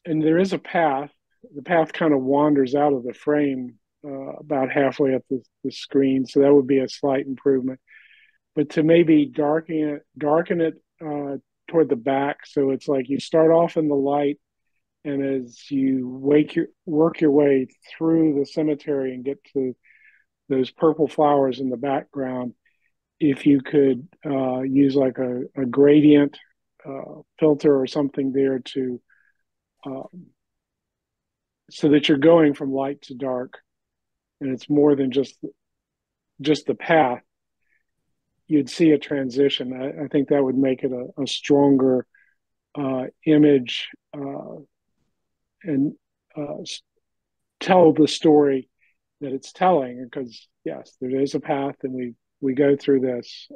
there is a path, the path kind of wanders out of the frame about halfway up the screen. So that would be a slight improvement, but to maybe darken it toward the back. So it's like you start off in the light, and as you work your way through the cemetery and get to those purple flowers in the background, if you could use like a gradient filter or something there to, so that you're going from light to dark, and it's more than just the path, you'd see a transition. I think that would make it a stronger image, and tell the story that it's telling, because yes, there is a path and we go through this.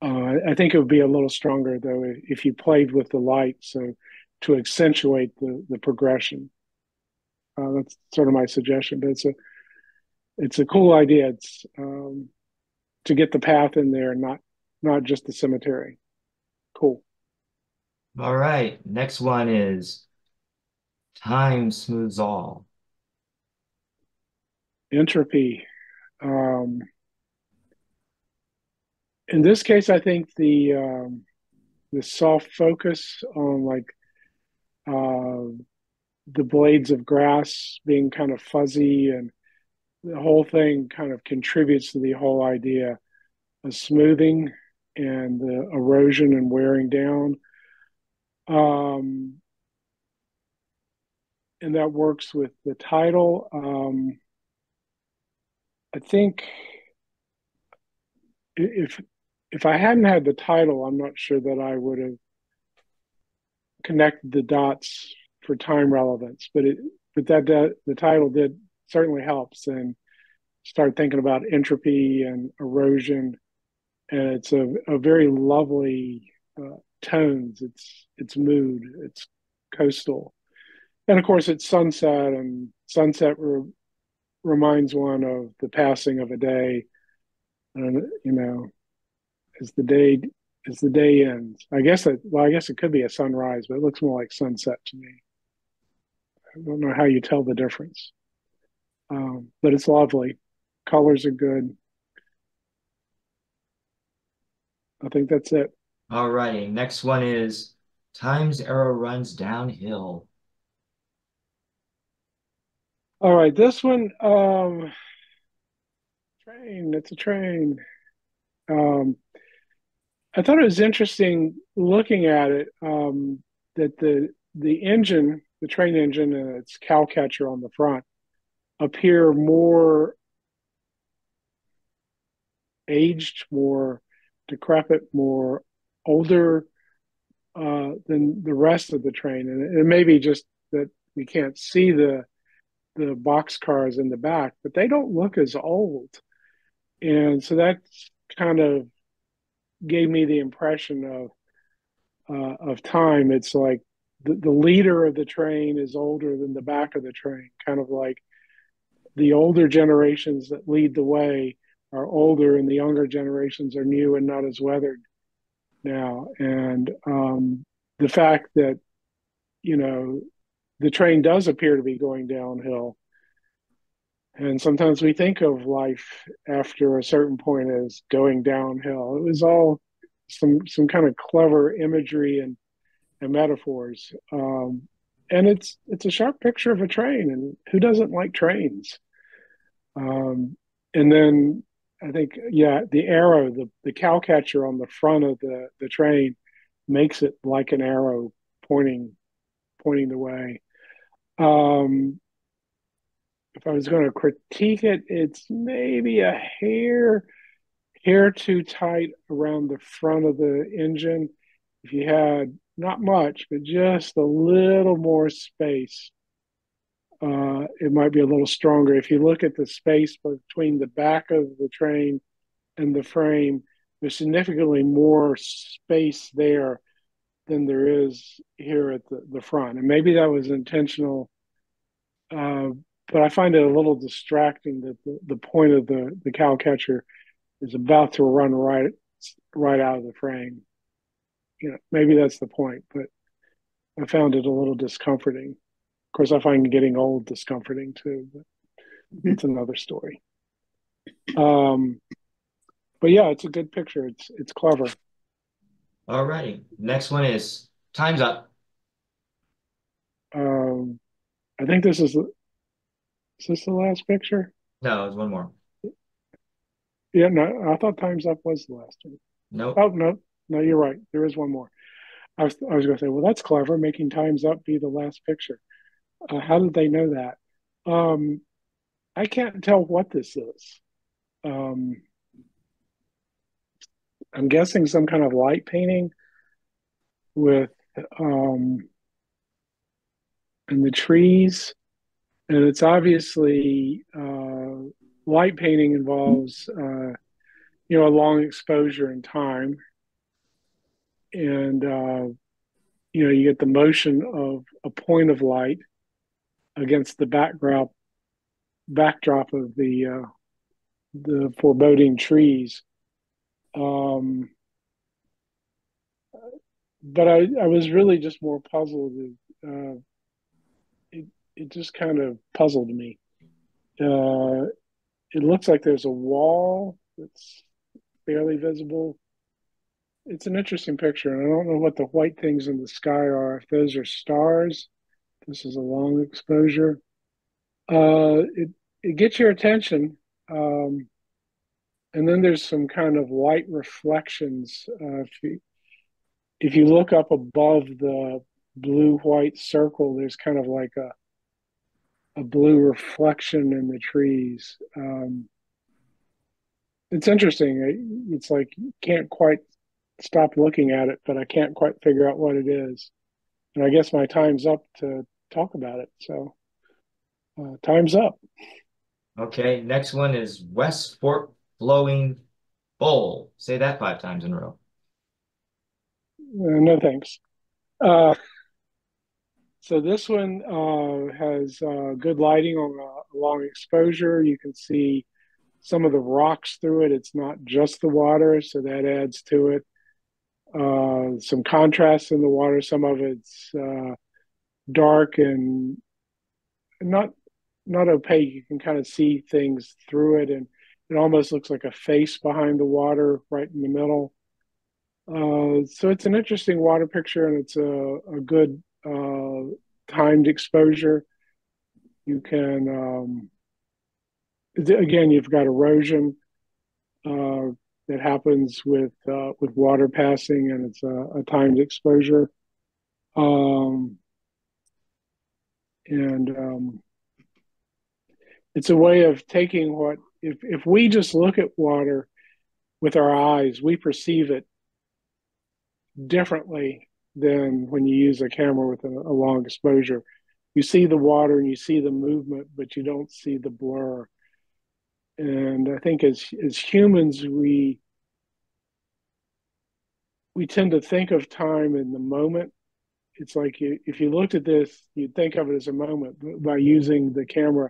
I think it would be a little stronger though if you played with the light, so to accentuate the progression. That's sort of my suggestion, but it's a cool idea. It's to get the path in there, not just the cemetery. Cool. All right, next one is time smooths all. Entropy. In this case, I think the soft focus on like the blades of grass being kind of fuzzy and the whole thing kind of contributes to the whole idea of smoothing and the erosion and wearing down. And that works with the title. I think if I hadn't had the title, I'm not sure that I would have connected the dots for time relevance, but the title did certainly helps, and start thinking about entropy and erosion, and it's a very lovely tones, it's mood, it's coastal, and of course it's sunset, and sunset reminds one of the passing of a day, and you know, as the day ends, I guess it could be a sunrise, but it looks more like sunset to me. I don't know how you tell the difference, but it's lovely. Colors are good. I think that's it. All righty, next one is time's arrow runs downhill. All right, this one, train, it's a train. I thought it was interesting looking at it, that the engine, the train engine and its cow catcher on the front appear more aged, more decrepit, more older than the rest of the train. And it may be just that we can't see the box cars in the back, but they don't look as old. And so that's kind of gave me the impression of time. It's like the leader of the train is older than the back of the train, kind of like the older generations that lead the way are older and the younger generations are new and not as weathered now. And the fact that, you know, the train does appear to be going downhill. And sometimes we think of life after a certain point as going downhill. It was all some kind of clever imagery and metaphors. And it's a sharp picture of a train, and who doesn't like trains? And then I think, yeah, the arrow, the cow catcher on the front of the train makes it like an arrow pointing the way. If I was going to critique it, it's maybe a hair too tight around the front of the engine. If you had not much, but just a little more space, it might be a little stronger. If you look at the space between the back of the train and the frame, there's significantly more space there than there is here at the front. And maybe that was intentional, but I find it a little distracting that the point of the cow catcher is about to run right out of the frame. You know, maybe that's the point, but I found it a little discomforting. Of course, I find getting old discomforting too, but it's another story. But yeah, it's a good picture. It's clever. All righty. Next one is time's up. I think this is this the last picture? No, there's one more. Yeah, no, I thought Time's Up was the last one. Nope. Oh, no, you're right. There is one more. I was going to say, well, that's clever, making Time's Up be the last picture. How did they know that? I can't tell what this is. I'm guessing some kind of light painting with and the trees. And it's obviously light painting involves, you know, a long exposure in time. And, you know, you get the motion of a point of light against the backdrop of the foreboding trees. But I was really just more puzzled. It just kind of puzzled me. It looks like there's a wall that's barely visible. It's an interesting picture, and I don't know what the white things in the sky are. If those are stars, this is a long exposure. It gets your attention, and then there's some kind of light reflections. If you look up above the blue-white circle, there's kind of like a blue reflection in the trees. It's interesting. It's like you can't quite stop looking at it, but I can't quite figure out what it is. And I guess my time's up to talk about it. So time's up. Okay, next one is West Fork Blowing Bowl. Say that 5 times in a row. No thanks. So this one has good lighting on a long exposure. You can see some of the rocks through it. It's not just the water, so that adds to it. Some contrast in the water. Some of it's dark and not opaque. You can kind of see things through it, and it almost looks like a face behind the water right in the middle. So it's an interesting water picture, and it's a good timed exposure. You can, again, you've got erosion that happens with water passing, and it's a timed exposure. It's a way of taking what, if we just look at water with our eyes, we perceive it differently than when you use a camera with a long exposure. You see the water and you see the movement, but you don't see the blur. And I think as humans, we tend to think of time in the moment. It's like if you looked at this, you'd think of it as a moment. But by using the camera,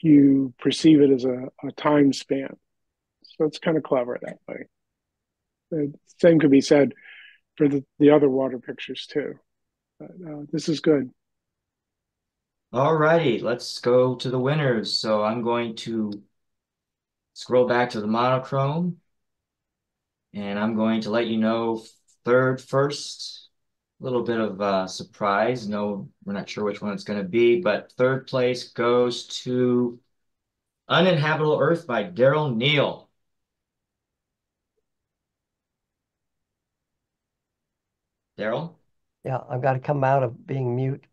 you perceive it as a time span. So it's kind of clever that way. The same could be said for the other water pictures too. But, this is good. All righty, let's go to the winners. So I'm going to scroll back to the monochrome, and I'm going to let you know first, a little bit of surprise. No, we're not sure which one it's going to be, but third place goes to Uninhabitable Earth by Daryl Neal. Daryl? Yeah, I've got to come out of being mute.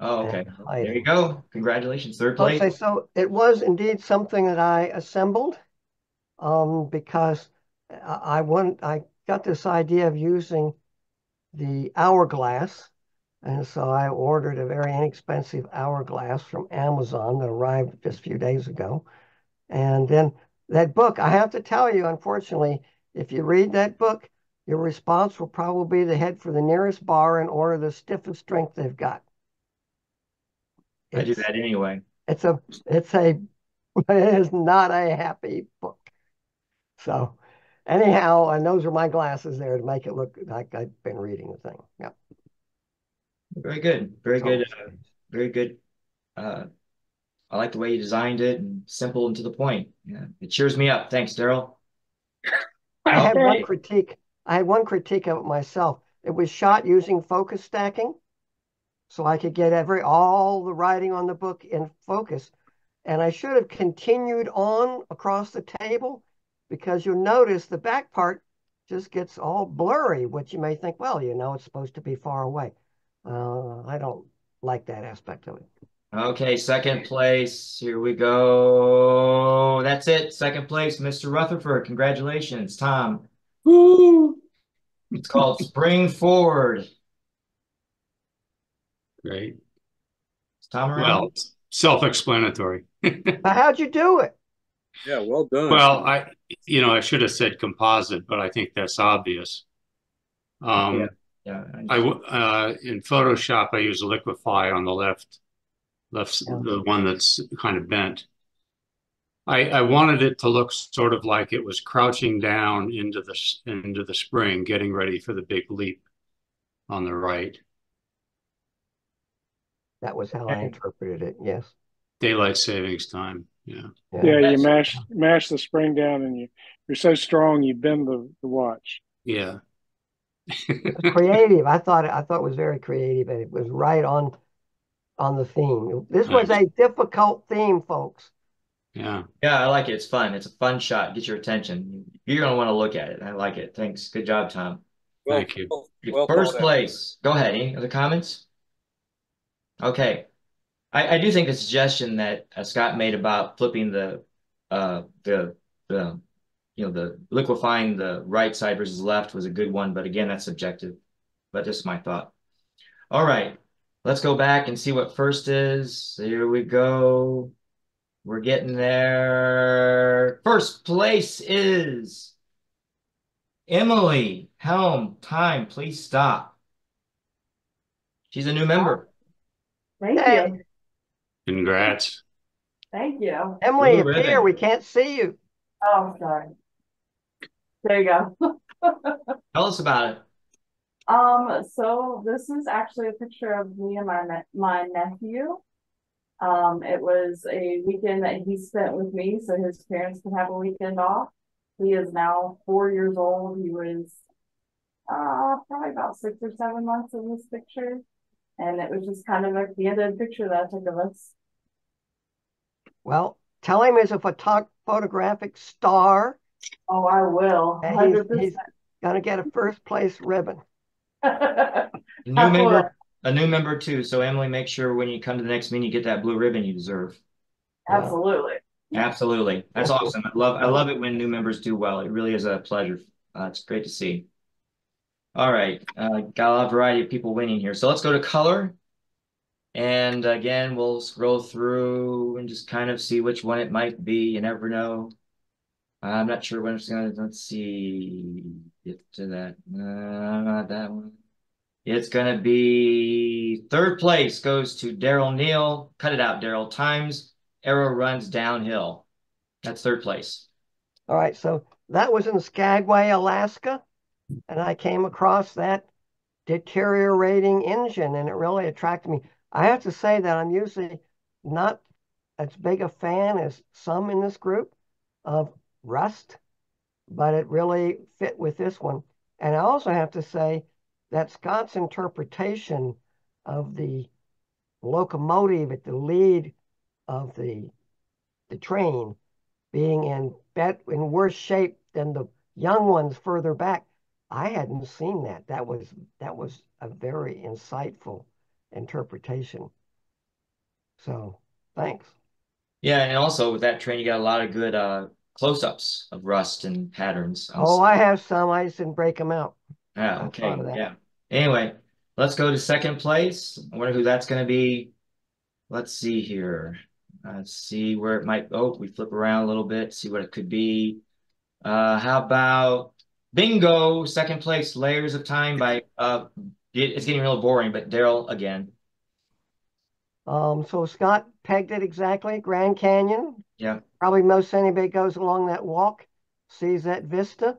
Oh, okay. There you go. Congratulations, third place. Okay, so it was indeed something that I assembled because I got this idea of using the hourglass, and so I ordered a very inexpensive hourglass from Amazon that arrived just a few days ago. And then that book, I have to tell you, unfortunately, if you read that book, your response will probably be to head for the nearest bar and order the stiffest drink they've got. I do that anyway. It is not a happy book. So anyhow, and those are my glasses there to make it look like I've been reading the thing. Yeah. Very good. Very good. Very good. I like the way you designed it, and simple and to the point. Yeah. It cheers me up. Thanks, Daryl. I had one critique of it myself. It was shot using focus stacking, so I could get all the writing on the book in focus. And I should have continued on across the table, because you'll notice the back part just gets all blurry, which you may think, well, you know, it's supposed to be far away. I don't like that aspect of it. Okay, second place. Here we go. That's it. Second place, Mr. Rutherford. Congratulations, Tom. Woo! It's called Spring Forward. Great. Tom, well, self-explanatory. How'd you do it? Yeah, well done. Well, I should have said composite, but I think that's obvious. In Photoshop, I use liquify on the left, the one that's kind of bent. I wanted it to look sort of like it was crouching down into the spring, getting ready for the big leap on the right. That was how I interpreted it, yes. Daylight savings time, yeah. Yeah, you mash the spring down, and you're so strong, you bend the watch. Yeah. Creative. I thought it was very creative, and it was right on the theme. This was a difficult theme, folks. Yeah. Yeah, I like it. It's fun. It's a fun shot. Get your attention. You're going to want to look at it. I like it. Thanks. Good job, Tom. Well, thank you. Well, first place. Go ahead. Any other comments? Okay, I do think the suggestion that Scott made about flipping the liquefying the right side versus left was a good one, but again, that's subjective. But just my thought. All right, let's go back and see what first is. Here we go. We're getting there. First place is Emily Helm. Time, please stop. She's a new member. Thank you. Congrats. Thank you. Emily, if you're here, we can't see you. Oh, sorry. There you go. Tell us about it. So this is actually a picture of me and my nephew. It was a weekend that he spent with me so his parents could have a weekend off. He is now 4 years old. He was probably about 6 or 7 months in this picture. And it was just kind of like the end of the picture that I took of us. Well, Tell him he's a photographic star. Oh, I will. And he's going to get a first place ribbon. A new member too. So Emily, make sure when you come to the next meeting, you get that blue ribbon you deserve. Absolutely. Wow. Absolutely. That's awesome. I love it when new members do well. It really is a pleasure. It's great to see. All right. Got a lot of variety of people winning here. So let's go to color. And again, we'll scroll through and just kind of see which one it might be. You never know. I'm not sure when it's going to, let's see, get to that. Not that one. It's going to be third place goes to Daryl Neal. Cut it out, Daryl. Times arrow runs downhill. That's third place. All right. So that was in Skagway, Alaska. And I came across that deteriorating engine and it really attracted me. I have to say that I'm usually not as big a fan as some in this group of rust, but it really fit with this one. And I also have to say that Scott's interpretation of the locomotive at the lead of the train being in worse shape than the young ones further back, I hadn't seen that. That was a very insightful interpretation. So thanks. Yeah, and also with that train, you got a lot of good close-ups of rust and patterns. Also. Oh, I have some. I just didn't break them out. Yeah, okay. Yeah. Anyway, let's go to second place. I wonder who that's going to be. Let's see here. Let's see where it might. Oh, we flip around a little bit. See what it could be. How about bingo? Second place, Layers of Time by. It's getting real boring, but Daryl again. So Scott pegged it exactly. Grand Canyon. Yeah. Probably most anybody goes along that walk, sees that vista.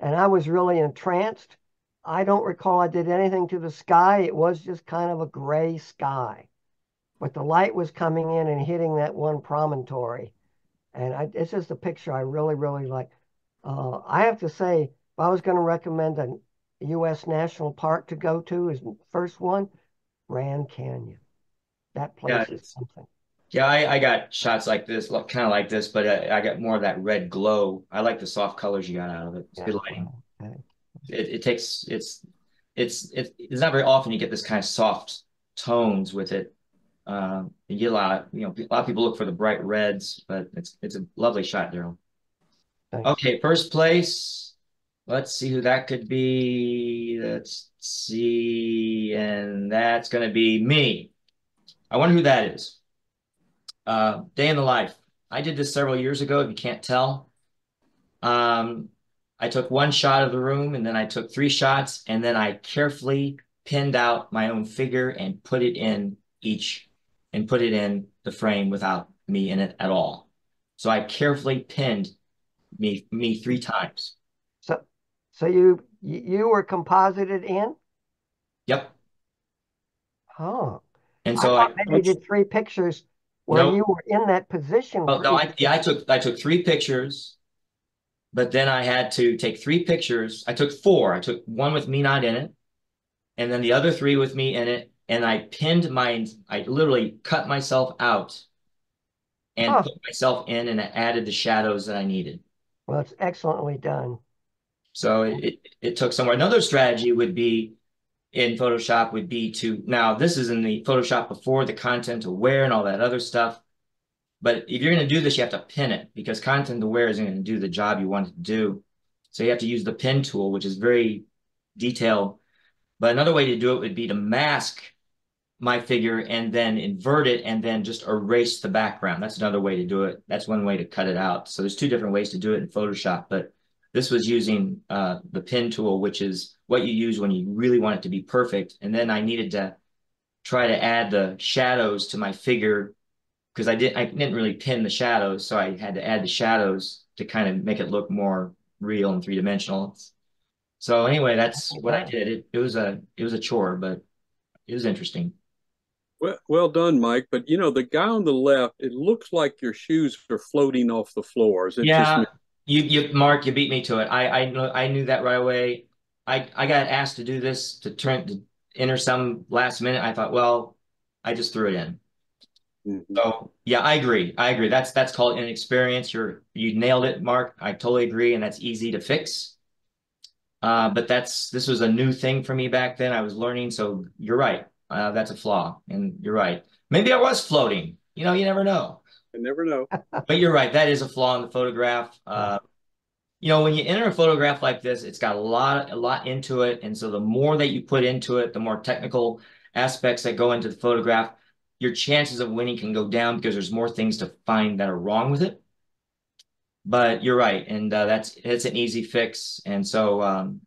And I was really entranced. I don't recall I did anything to the sky. It was just kind of a gray sky. But the light was coming in and hitting that one promontory. And it's just a picture I really, really like. I have to say, if I was going to recommend a U.S. national park to go to, is the first one, Grand Canyon. That place is something. Yeah, I got shots like this, kind of like this, but I got more of that red glow. I like the soft colors you got out of it. It's good lighting. Okay. It's not very often you get this kind of soft tones with it. You get a lot of people look for the bright reds, but it's a lovely shot, Daryl. Okay, first place. Let's see who that could be. Let's see, and that's going to be me. I wonder who that is. Day in the life. I did this several years ago, if you can't tell. I took one shot of the room, and then I took three shots, and then I carefully pinned out my own figure and put it in each, and put it in the frame without me in it at all. So I carefully pinned me three times. So you were composited in? Yep. Oh. And so I maybe did three pictures. Well, nope. You were in that position. Oh, no, I took three pictures, but then I had to take three pictures. I took four. I took one with me not in it, and then the other three with me in it. And I pinned I literally cut myself out and put myself in, and I added the shadows that I needed. Well, it's excellently done. So it took somewhere. Another strategy would be in Photoshop would be to, now this is in the Photoshop before the content aware and all that other stuff. But if you're going to do this, you have to pin it because content aware isn't going to do the job you want it to do. So you have to use the pin tool, which is very detailed. But another way to do it would be to mask my figure and then invert it and then just erase the background. That's another way to do it. That's one way to cut it out. So there's two different ways to do it in Photoshop, but this was using the pin tool, which is what you use when you really want it to be perfect. And then I needed to try to add the shadows to my figure because I didn't really pin the shadows. So I had to add the shadows to kind of make it look more real and three-dimensional. So anyway, that's what I did. It was a chore, but it was interesting. Well done, Mike. But, you know, the guy on the left, it looks like your shoes are floating off the floors. Yeah. Mark, you beat me to it. I knew that right away. I got asked to do this to enter some last minute. I thought, well, I just threw it in. Mm-hmm. So yeah, I agree. That's called inexperience. You nailed it, Mark. I totally agree, and that's easy to fix. But this was a new thing for me back then. I was learning, so you're right. That's a flaw, and you're right. Maybe I was floating. You never know. I never know. But you're right. That is a flaw in the photograph. When you enter a photograph like this, it's got a lot into it, and so the more that you put into it, the more technical aspects that go into the photograph, your chances of winning can go down because there's more things to find that are wrong with it. But you're right. And it's an easy fix. And so